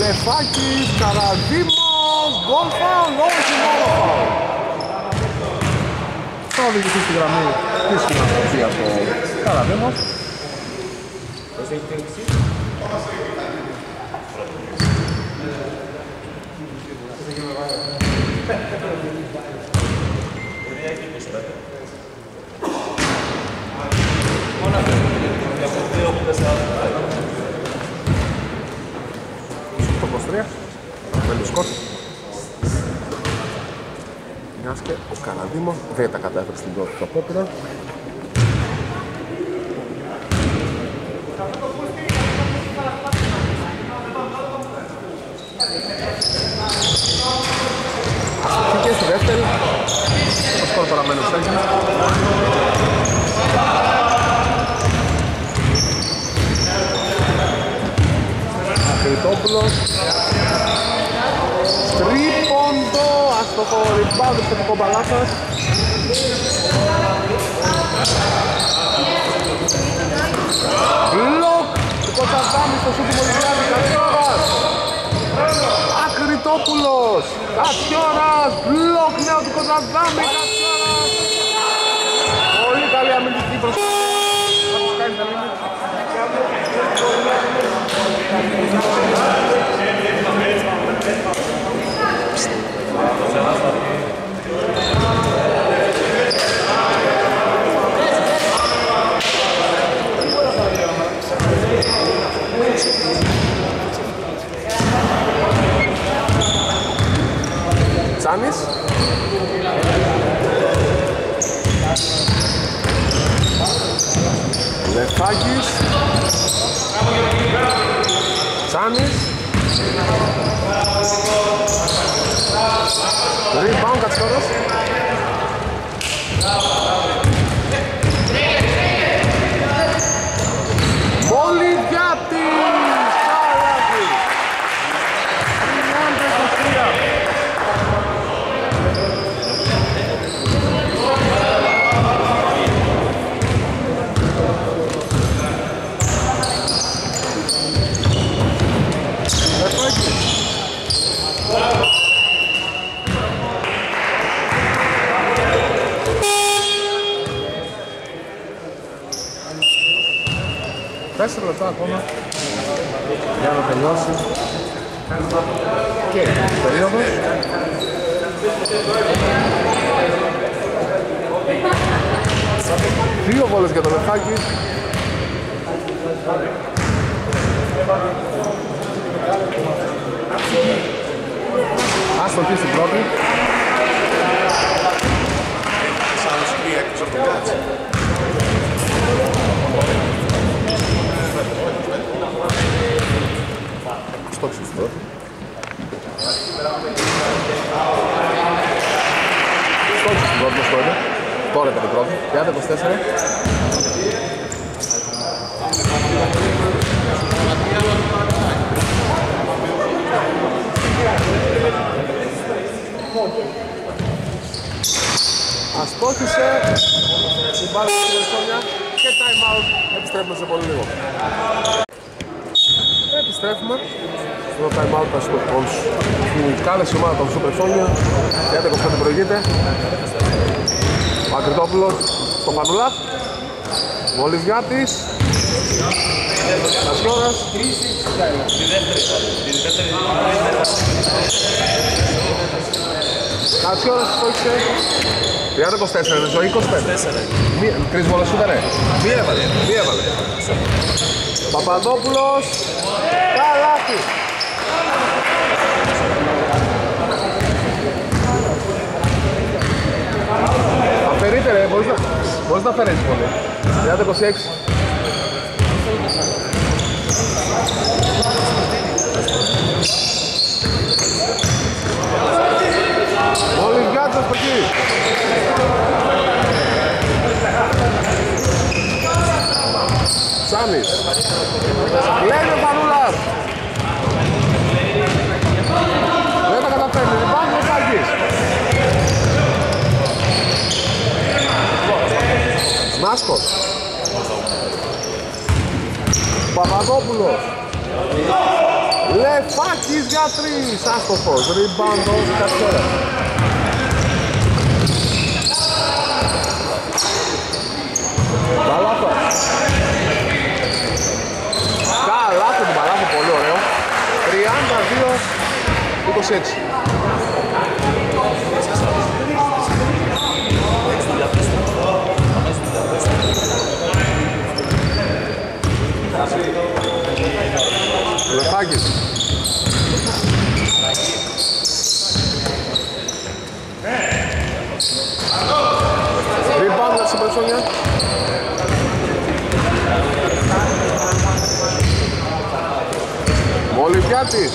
Λεφάκης, Καραδήμος. Goal foul, όχι μόνο foul. Θα οδηγηθεί στη γραμμή της κοινωνικής του Καραδήμος. Στο κοστρία, Βελουσκότ. Μιας και ο Καναδίμος δεν τα κατάφερε στην πρώτη του απόπειρα. Αστυχήκε στη δεύτερη. Ο σκορ παραμένει ως έξι. Κριτόπουλος. Τρίποντο. Αστοχο rebound στο τυπικό μπαλάθας. Μπλοκ του Κωνσταντάμι στο σούτ του Μολυβιάδη. Κατσιόρας. Ακριτόπουλος. Κατσιόρας. Μπλοκ νέο του Κωνσταντάμι. Κατσιόρας. Πολύ καλή αμυντική προσπάθεια. Τσάνης. Λεφάκης. Τσάνης. Rebound Κατσόρας. Μολυβιάτη. Καλάθι. τέσσερα λεπτά ακόμα για να τελειώσει και η περίοδος. Δύο βόλες για το Λεφάκη. Άστοχη στην πρώτη. Σαν σκρία εκτός από το κάτσι. Στο ξυστό. Στο ξυστό, όπως το είναι. Τώρα ήταν η πρώτη. πέντε είκοσι τέσσερα. Αστόχησε. Συμπάρει την Χριστόνια. Και time out. Επιστρέφουμε σε πολύ λίγο. Επιστρέφουμε. Το time out των σκορπόνς που κάλεσε η ομάδα των Σουπερσόνια τριάντα είκοσι πέντε προηγείται. Ο Ακριτόπουλος στο Πανουλάτ. Μολυβιάτης. Κασιόρας. τι ώρα σου πόξε? τριάντα είκοσι τέσσερα, ζωή είκοσι πέντε. Τρεις βόλες ήτανε. Μία έβαλε, μία έβαλε. Παπαδόπουλος, καλάθι. Αφαιρείτε ρε, μπορείς να αφαιρέσεις πολύ. τριάντα είκοσι έξι. Όλοι βγάζουν στο εκεί. Σάνης. Λένε Πανούλας. Δεν τα καταφέρνει. Υπάρχει ο Σάκης. Μάσκος. Παπαδόπουλος. Λεφάκης για τρεις. Άστοχος. Rebound όλους κατσέρα. Μπαλάθο. Καλάθο του Μπαλάθο, πολύ ωραίο. τριάντα δύο είκοσι έξι. Λεφάκης. Rebound για τις υπερσόνια. Μολυβιάτης.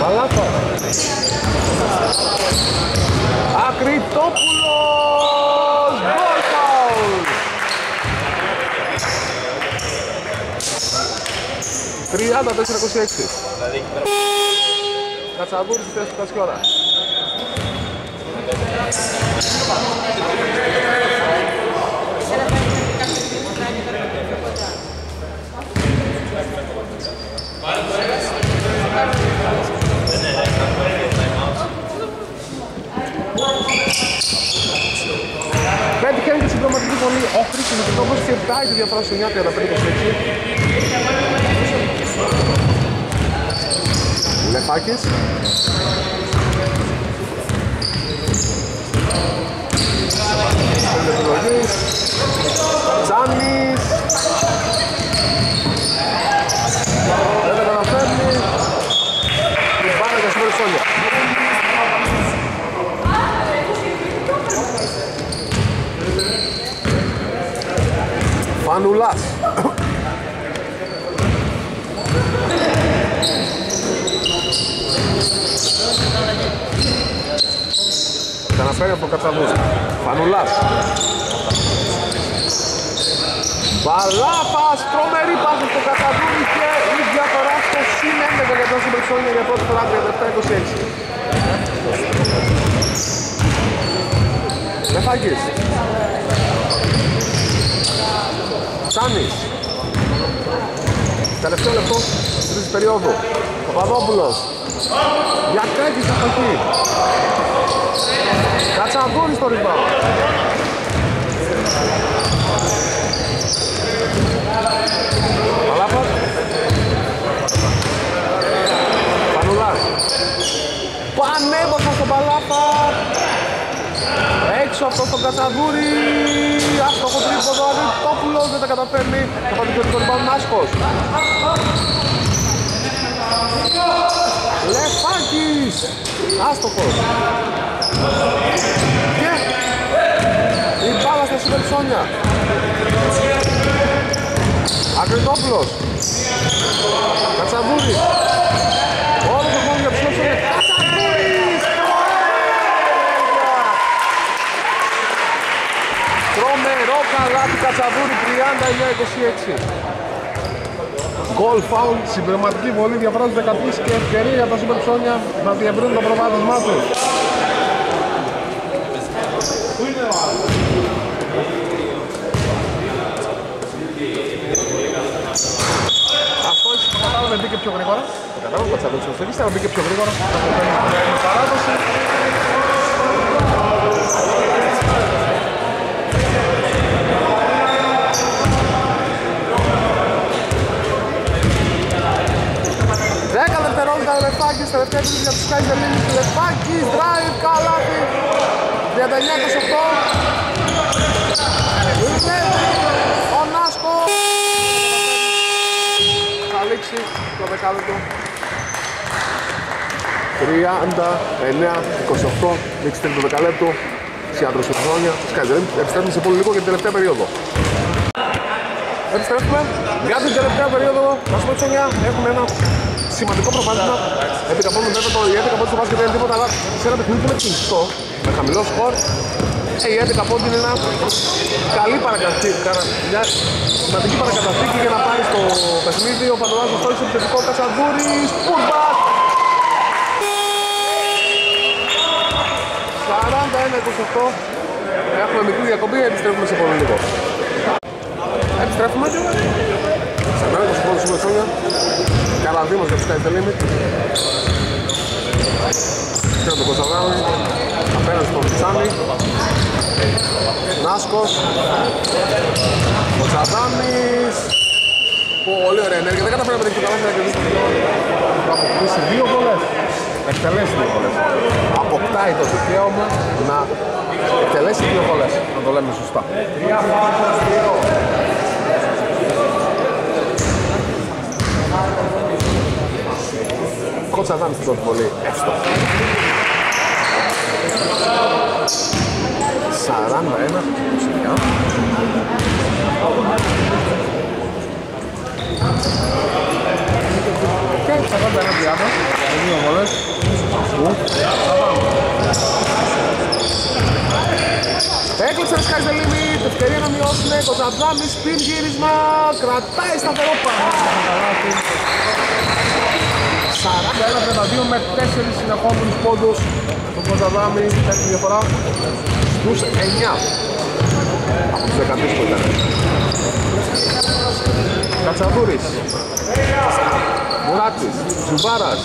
Μαλάφα. Ακριτόπουλος. Γκολ φάουλ. τριάντα τέσσερα είκοσι έξι. Κατσαδούρης η θέση του Κατσιόρα. Πέτυχαν και συμπληρωματική βολή ο Χρήστος Μητρόπουλος και επτάει τη διαφορά στο εννιά τριάντα πέντε είκοσι έξι. Λεφάκης. Τζάνης. Δεν τα καταφέρνει. Την πάνε για σήμερα σόλια. Φανουλάς. Ξαναφέρει από το Κατσαβούς. Φανουλάς. Παλάπας, τρομερή πάση στο Κατσαβούρι και η διαφορά στο συνέντευε για τον Συμπεξόνια για πρώτη φορά τριάντα επτά είκοσι έξι. Λεφάκης. Σάνης. Τελευταίο λεπτό της περίοδου. Παπαδόπουλος. Για κρέκη στην αρχή. Κατσαβούρι στο ρυμπάο. Παλάπας. Πανουλάς. Πανέμορφα στον Παλάπα. Έξω αυτό στον Κατσαδούρη. Άστοχο τρίποντο, Αριτόπουλος δεν τα καταφέρνει. Θα πάρει και τον Ιμπάουν Μάσκος. Λεφάκης. Άστοχος. Και η μπάλα στα Συμπερσόνια. Ακριτόπουλος. Κατσαβούρης. Όλο το χρόνο για ψηλό ψηλό. Κατσαβούρης! Τρομερό καλά του Κατσαβούρη. τριάντα εννιά είκοσι έξι. Γκολ φάουλ, συμπληρωματική βολή, διαφορά στους δεκατρείς και ευκαιρία για τα Σούπερ Ψώνια να διευρύνουν το προβάδισμά τους. Αυτό έτσι το κατάλαβε, μπήκε πιο γρήγορα. Το κατάλαβε, πατσαλούς στο φύγης, αλλά μπήκε πιο γρήγορα. Παράδοση. δέκα Καλεφάκης, τελευταία του για τους Sky's the Limit, Καλεφάκης, drive, καλάθι, τριάντα εννιά είκοσι οκτώ, είναι ο Νάσκος, θα λήξει το δεκάδο του. τριάντα εννιά είκοσι οκτώ, λήξει το δεκάλεπτο, Σιάντρος του χρόνια, Sky's the Limit, επιστρέφουμε σε πολύ λίγο για την τελευταία περίοδο. Επιστρέφουμε για την τελευταία περίοδο, να σου πω τσονιά, έχουμε ένα σημαντικό προβάδισμα. Επί τα πόδια βέβαια το έντεκα πόντου στο μπάσκετ δεν είναι τίποτα, αλλά σε ένα παιχνίδι που είναι κλειστό, με χαμηλό σκορ, η έντεκα πόντου είναι ένα καλή παρακαταθήκη, μια σημαντική παρακαταθήκη για να πάρει στο παιχνίδι. Ο Παντολάς του στόχησε επιθετικό Κατσαδούρης, πουλμπακ! σαράντα ένα είκοσι οκτώ, έχουμε μικρή διακοπή, επιστρέφουμε σε πολύ λίγο. Επιστρέφουμε. Σε μένα είκοσι πόντου σήμερα Σόνια. Καλά δήμος για τους Sky's the Limit. Πήραν τον Κωνσταντράνη, απέναντι στον Τσάνη. Νάσκος. Κωνσταντράνης. Πολύ ωραία ενέργεια. Δεν καταφέραμε να κερδίσει να κερδίσει τον Κωνσταντράνη. Αποκτήσει δύο βολές. Εκτελέσει δύο βολές. Αποκτάει το δικαίωμα να εκτελέσει δύο βολές. Να το λέμε σωστά. Κότσα Δάνης την πολύ έστω. σαράντα ένα, είκοσι εννιά. Και σαράντα ένα τριάντα, δύο βολές. Έκλειψε Sky's the Limit, ευκαιρία να μειώσουνε, Κότσα Δάνης, πιν γύρισμα, κρατάει σταθερό παράδειγμα. σαράντα ένα τριάντα δύο με τέσσερις συνεχόμενους πόντους, τον Κωνσταντάμι έχει διαφορά στους εννιά από τους δεκατρείς που ήταν. Κατσαδούρης, Μουράτης, Τζουβάρας,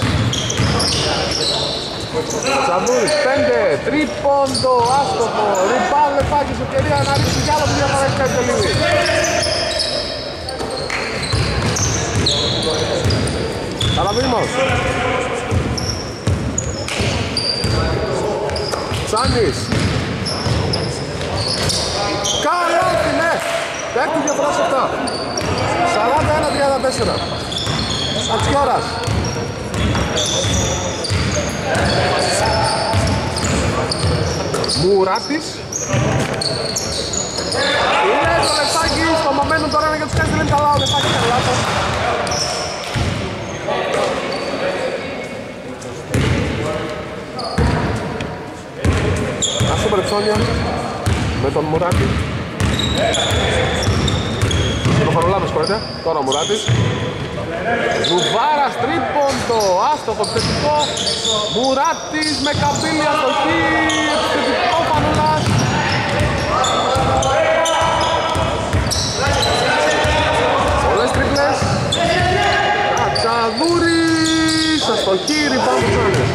Κατσαδούρης, πέντε, τρίποντο, άστοχο, rebound, Λεφάκης, ευκαιρία να ρίξει κι άλλο που διαφορά έχει κάνει το λίγο. Καλαβήμος. Τσάνης. Καλότι, ναι. Πέφτει διαφορά σε αυτά. σαράντα ένα τριάντα τέσσερα. Ατσιόρας. Μουράτης. Είναι το Λεφτάκι. Στο μομένο τώρα είναι για τους Sky's the Limit. Καλά ο Λεφτάκι. Καλά Περσόνια με τον Μουράτη. Το Φαρολάμι σκορέται, τώρα ο Μουράτης. Ζουβάρας τρίποντο, άστοχο επιθετικό. Μουράτης με καμπύλη αστοχή, επιθετικό Φαρολάς. Πολλές τρίπλες. Κατσαδούρης, αστοχή, ριμπάουντ Τσάνης.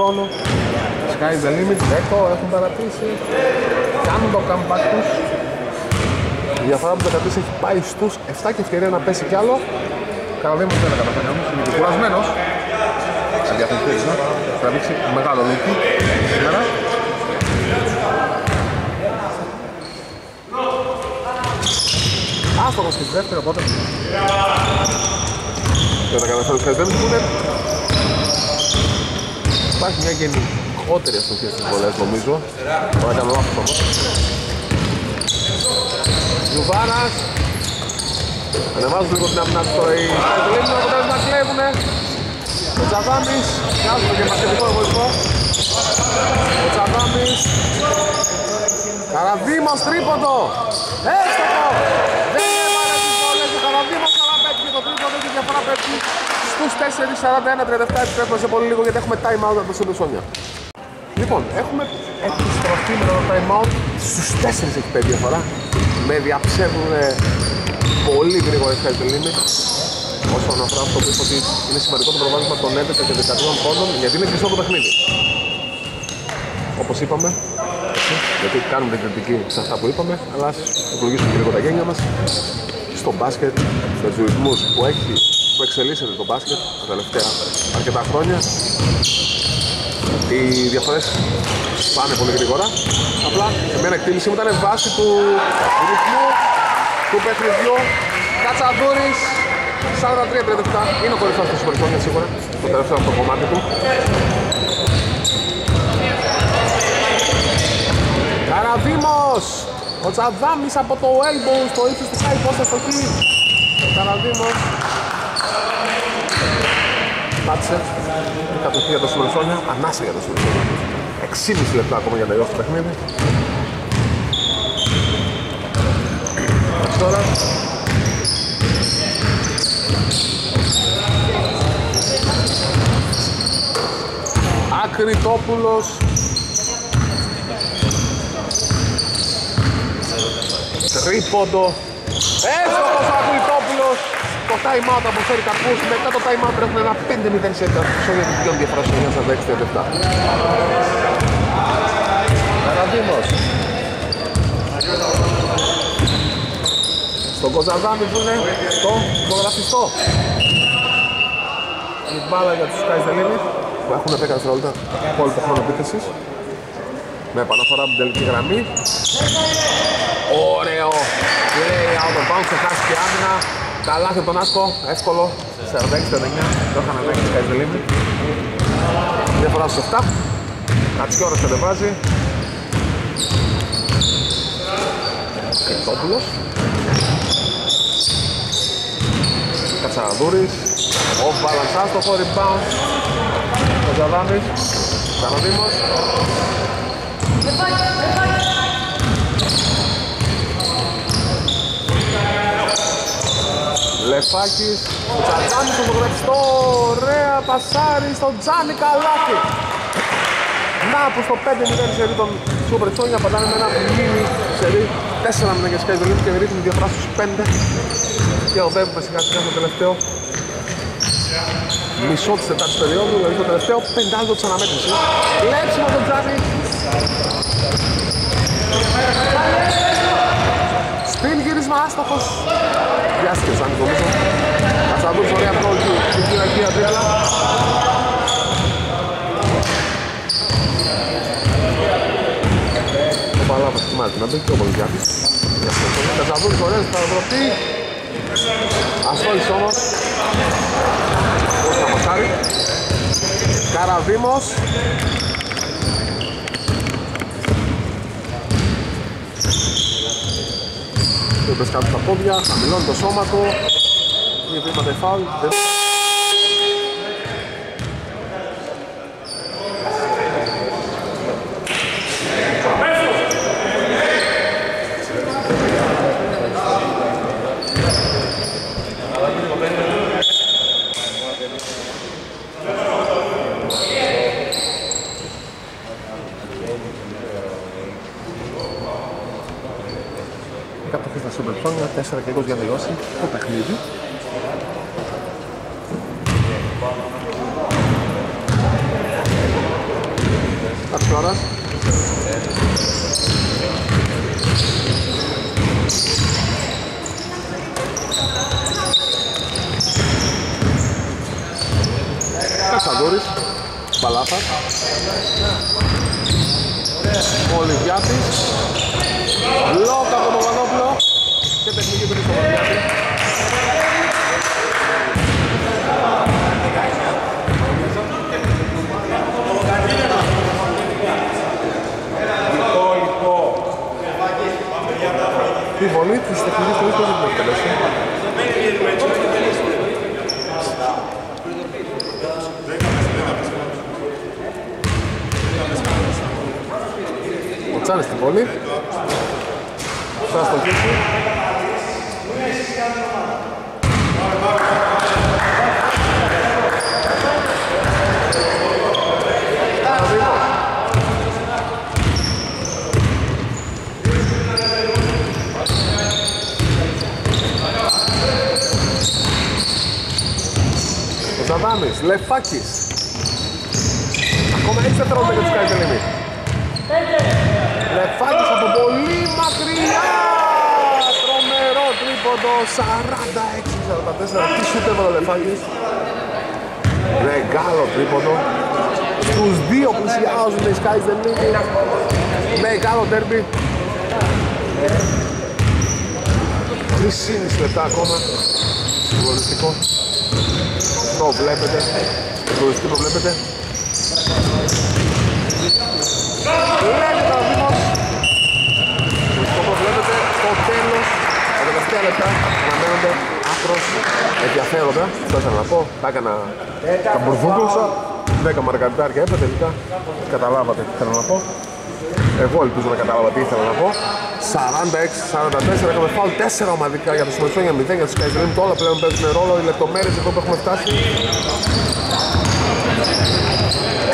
Χρόνο. Sky's the Limit, δέκα, έχουν παρατήσει. Κάνουν το comeback τους. Η διαφορά που δεκατρία έχει πάει στους επτά και ευκαιρία να πέσει κι άλλο. Καραδίμος δεν καταφέρει όμως, είναι και κουρασμένος. Σε διαθετήρες, ναι. Θα δείξει μεγάλο νίκη σήμερα. Άστοχος στη δεύτερη, οπότε. Και τα καταφέρει ο Sky's the Limit που είναι. Υπάρχει μια γενικότερη αστοχία στις βολές, νομίζω. Τώρα κάνω αυτό. Ζουβάρας. Ανεβάζουν λίγο την αμυνά του τώρα οι Sky's the Limit, αποτέλεσμα να κλέβουνε. Ο Τσαδάμις, βγάζουν και μασκετικό εγωισμό. Ο Τσαδάμις. Καραδίμος τρίποντο. Έστοχο. Δεν έβαλε τις βολές του Καραδίμος, αλλά πέτυχε το τρίποντο και διαφορά πέτυχε. Στους τέσσερα σαράντα ένα τριάντα επτά επιστρέφουμε σε πολύ λίγο γιατί έχουμε time out από τον Σόνια. Λοιπόν, έχουμε επιστροφή με το time out στους τέσσερα έχει πέντε διαφορά. Με διαψεύδουν πολύ γρήγορα Sky's the Limit. όσον αφορά αυτό που είπε ότι είναι σημαντικό το προβάδισμα των έντεκα και δεκατρία πόντων, γιατί είναι κλειστό το παιχνίδι. Όπως είπαμε, γιατί κάνουμε την κριτική σε αυτά που είπαμε, αλλά ας ευλογήσουμε και λίγο τα γένια μας στο μπάσκετ, στους ρυθμούς που έχει, που εξελίσσεται το μπάσκετ τα τελευταία αρκετά χρόνια. Οι διαφορές πάνε πολύ γρήγορα. Απλά σε μια εκτίμηση μου ήταν βάση του ρυθμού του παιχνιδιού. Κατσαδούρης, σαράντα τρία τριάντα επτά, είναι ο κορυφαίος του Σουπερκόνια σίγουρα, το τελευταίο αυτό κομμάτι του. Καραδίμος! Ο Τσαδάμις από το elbow στο ύψος του high post αστοχή. Ο Καραδίμος πάτησε η κατοχή για το Σουπερκόνια, ανάσα για το Σουπερκόνια. έξι και μισή λεπτά ακόμα για να τελειώσει το παιχνίδι. Τώρα Ακριτόπουλος τρίποντο, έστοχος Ακριτόπουλος, το time out από Σέρι Καρπούς. Μετά το time out πρέπει ένα πέντε μηδέν σε διόν διαφορά στο εννιά στα δέκα στα επτά. Καραδίμος στον Κοζαδάμι που είναι στο υπογραφιστό. Η μπάλα για τους Sky's the Limit που έχουν δέκα δευτερόλεπτα από όλο το χρόνο επίθεσης. Με επαναφορά από την τελική γραμμή. Ωραίο! Λέει out of bounds, ξεχάσει και άμυνα. Καλά και τον Άσκο, εύκολο. σαράντα έξι εννιά, το είχαν ανάγκη τους Sky's the Limit. Διαφορά στους επτά. Κατσιόρος κατεβάζει. Κρυστόπουλος. Κατσαραδούρης, ο Βαλανσάς, το χωρί rebound, ο Ζαδάμις, Καραδίμος. Λεφάκης, ο Τζαντζάνης, το γραφιστό, ωραία, πασάρι στον Τζάνι Καλάκη. Να, που στο πέντε μηδέν σερί των Super Sonic πατάνε με ένα μίνι σερί τέσσερα μηδέν για Sky's the Limit και ρίχνουν διαφορά στους πέντε. Και οδεύουμε σιγά σιγά στο τελευταίο μισό της τετάρτης περίοδου, δηλαδή το τελευταίο πεντάλεπτο της αναμέτρησης. Λέξιμο τον Τζάνι. Σπιν γύρισμα άστοχος. Βιάστηκε ο Τζάνι νομίζω. Κατσαδούρης ωραία πρόκει στην κυρακή Αντρίαλα. Ο Παλάβος κοιμάζει να μπει και ο Πολυδιάδης. Κατσαδούρης ωραία στην παραδροπή. Ασχόλησε όμως Κώστα Μασάρη. Καραδίμος του έπαιξε κάτω στα πόδια, χαμηλώνει το σώμα του. Δύο βήματα φάουλ. τέσσερα και είκοσι για να τελειώσει το παιχνίδι. Κατσιόρας. Κατσαδούρης. Παλάθας. Ο Λιβιάτης. Λόκα από το Βανόπλο. Και τεχνική πριν στο Βαδιάτη. Τη βολή της τεχνικής του δεν μπορεί να τελέσει. Ο Τσάνης στη βολή. Θα στο κίνηση. Σαδάμις, Λεφάκης. Ακόμα έξι δευτερόλεπτα για το Sky's the Limit. Λεφάκης από πολύ μακριά. Τρομερό τρίποντο, σαράντα έξι σαράντα τέσσερα. Τι σούτ έβαλε ο Λεφάκης. Μεγάλο τρίποντο. Στους δύο πλησιάζουν οι Sky's the Limit. Μεγάλο ντέρμπι. Τρεις λεπτά ακόμα. Συμβολιστικό. Το βλέπετε. Συμβολιστικό το βλέπετε. Βλέπετε ο Δήμος. Συμβολιστικό το βλέπετε. Στο τέλος, τα τελευταία λεπτά αναμένονται άκρως ενδιαφέροντα. Αυτό ήθελα να πω. Τα έκανα. Τα μπουρβούκλωσα. δέκα μαργαριτάρια έπρεπε τελικά. Καταλάβατε τι ήθελα να πω. Εγώ ελπίζω να κατάλαβα τι ήθελα να πω. σαράντα έξι σαράντα τέσσερα, έχουμε φάουλ τέσσερα ομαδικά για το συμμετοχή μηδέν για τους Sky's the Limit. Όλα πλέον παίζουν ρόλο, οι λεπτομέρειες εδώ που έχουμε φτάσει.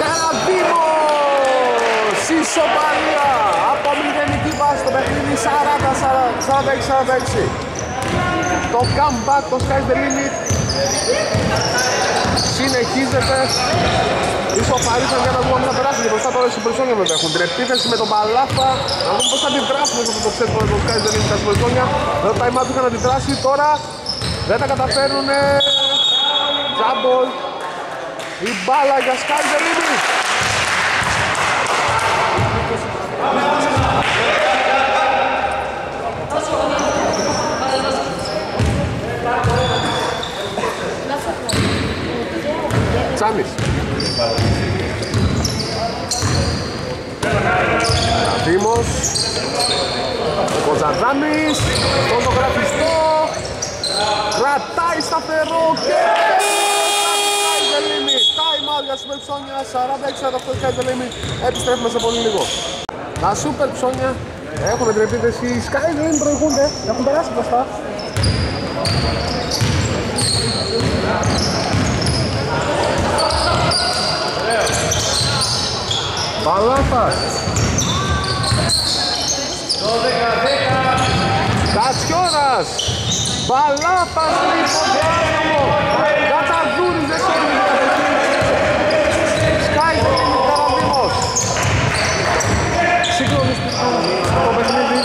Καραδίμος! Ισοπαλία! Από μηδενική βάση το παιχνίδι σαράντα έξι σαράντα έξι. Το comeback των Sky's the Limit συνεχίζεται. Ισοφαρίσαν για να δούμε να περάσουν και μπροστά τώρα οι Σουπερσόνια βέβαια. Έχουν την επίθεση με τον Παλάφα. Να δούμε πώς θα αντιδράσουν σε αυτό το ψέτο των Sky's the Limit τα Σουπερσόνια. Εδώ τα ημάτου είχαν αντιδράσει, τώρα δεν τα καταφέρουν. Τζάμπολ, η μπάλα για Sky's the Limit. Τσάμις. Καραδίμος, Κοζαδάμις, τον ζωγραφιστό, κρατάει σταθερό και Sky's the Limit. Time out για Super Ψώνια, σαράντα έξι σαράντα οκτώ Sky's the Limit. Επιστρέφουμε σε πολύ λίγο. Τα Super Ψώνια έχουν την επίθεση, οι Sky's the Limit προηγούνται, έχουν περάσει μπροστά. Παλάφας. Κατσιώνας. Παλάφας λοιπόν. Καταδούρης δεν σώζει κατευθύνει. Sky's the Limit Καραδίμος. Συγκλονιστικό το παιχνίδι.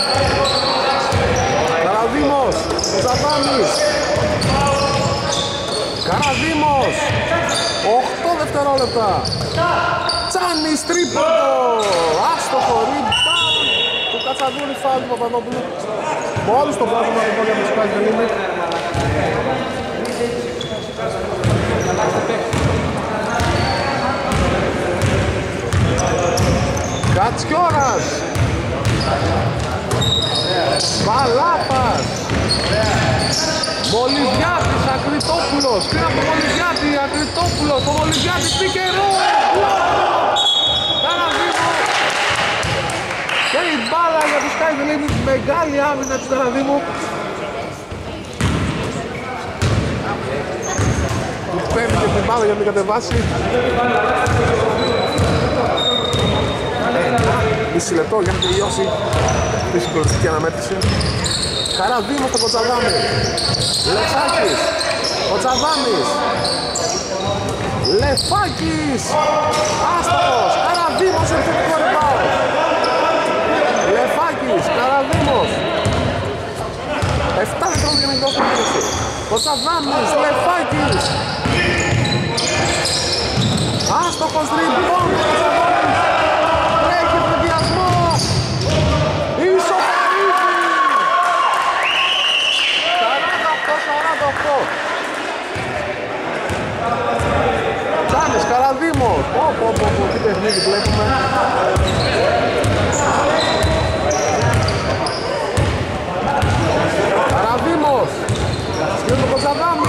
Καραδίμος. Ζαβάνης. Καραδίμος. οκτώ δευτερόλεπτα. Τσάνις τρίποντο! Άστοχο rebound του Κατσαδούρη, φάουλ του Παπαδόπουλου. Μόλις το βάζουμε από για τους Sky's the Limit. Κατσιώρας! Παλάφας! Μολυβιάτης, Ακριτόπουλος! Πήρα από τον Μολυβιάτη, Ακριτόπουλος! Το Μολυβιάτη πήγε ρόλο! Και η μπάλα για τους Sky's the Limit, μεγάλη άμυνα της Καραδίμου. Του παίρνει και την μπάλα για να μην κατεβάσει. Μισή λεπτό για να τελειώσει τη συγκλονιστική αναμέτρηση. Καραδίμος στο Κοτσαβάμι. Λεφάκης. Κοτσαβάμις. Λεφάκης. Άστοχος. Καραδίμος επιθετικό rebound. Λεφάκης, Καραδίμος. Εφτά δεκόμια με δόση μήνυση. Κοτσαβάμις, Λεφάκης. Άστοχος λοιπόν, Κοτσαβάμις. Έχει πληδιασμό. Ισοπαρίζει. σαράντα οκτώ σαράντα οκτώ. Τσάνης, Καραδίμος. Όπου, όπου, όπου, τι παιχνίδι βλέπουμε. Καραδίμος, στείλει τον Κοτσαδάμι,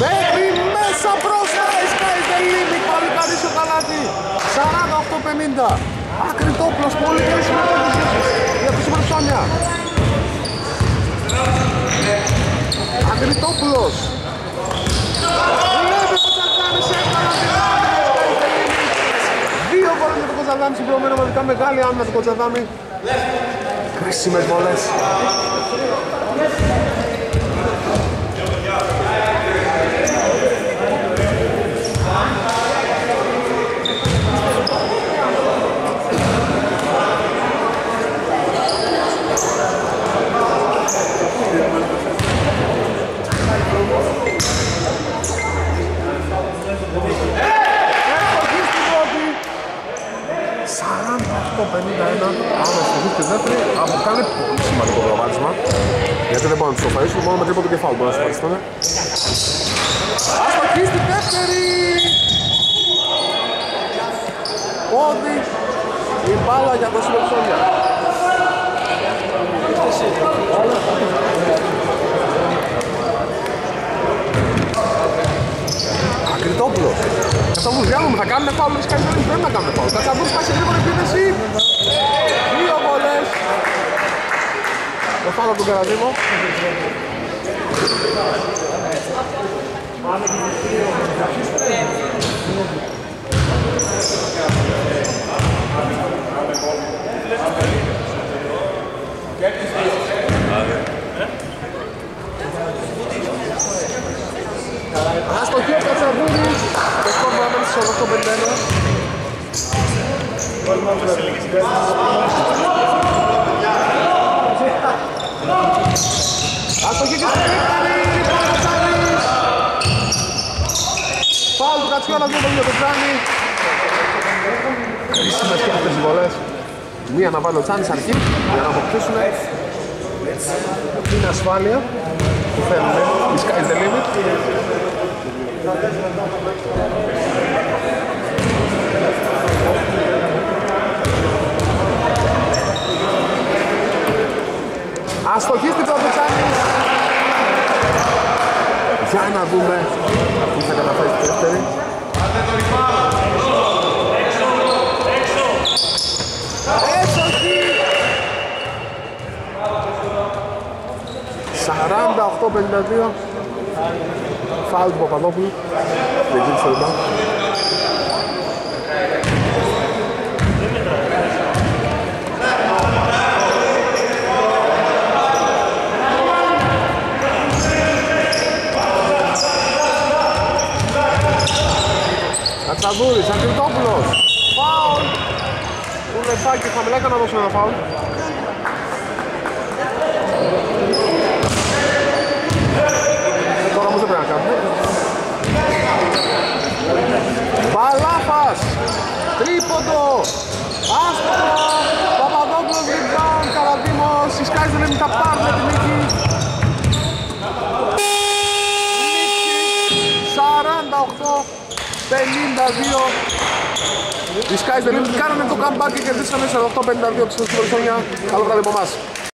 μέχρι μέσα μπροστά η Sky's the Limit, παρικαρίσε ο καλάτι, σαράντα οκτώ πενήντα, Ακριτόπλος, πολύ κρίσιμο για τη Super Ψώνια. Ακριτόπουλος, βλέπει ο Κοτσαδάμις, έφτανε την άμυνα της Sky's the Limit, δύο φορές για τον Κοτσαδάμι, συμπληρωμένο μαδικά μεγάλη άμυνα του Κοτσαδάμι, κρίσιμες βολές. ένα άμεση στη ζήτηση δεύτερη αποκτάνε πολύ σημαντικό προβάδισμα. Γιατί δεν μπορούν να τους σοφαρίσουν, μόνο με τρίπο του κεφάλου μπορούν να σοφαριστούν. Άσπακη στη δεύτερη! Πόδι, η μπάλα για το Σιλοξόνια. Ακριτόπουλος. Θα το βουδιάνουμε, θα κάνουμε φάουλ, θα κάνουμε φάουλ, θα κάνουμε φάουλ. Θα τσαμπούς πάει σε γρήγορη επίθεση. Δύο βολές. Το φάουλ από τον Καραδίμο. Αστοχή ο Κατσαβούρης, το σκορ να μένει στο οκτώ πενήντα ένα. Αστοχή και σκορ. Φάουλ του Κατσιώνα, δύο το Τσάνι. Κρίσιμες και αυτές οι βολές. Μία να βάλει ο Τσάνις αρκεί για να αποκτήσουν την ασφάλεια που θέλουν οι Sky's the Limit. Αστοχίστηκε ο Τσάνις. Για να δούμε τι θα καταφέρει στη δεύτερη. Έσοχη! σαράντα οκτώ πενήντα δύο. Φάουλ του Παπαδόπουλου. Δεν κίνησε λεπτά. Κατσαδούρης, Ακριτόπουλος, φάουλ! Του Λεφάκη, χαμηλά και να δώσουν ένα φάουλ. Τώρα όμως δεν πρέπει να κάνουμε. Παλάφας, τρίποντο, άσπρα, Παπαδόπουλος, rebound, Καραδίμος, η Sky's the Limit θα πάρουν την νίκη. σαράντα οκτώ. πενήντα δύο. Οι Sky's the Limit κάνανε το comeback και κερδίσαμε σαράντα οκτώ πενήντα δύο. Καλό βράδυ από εμάς.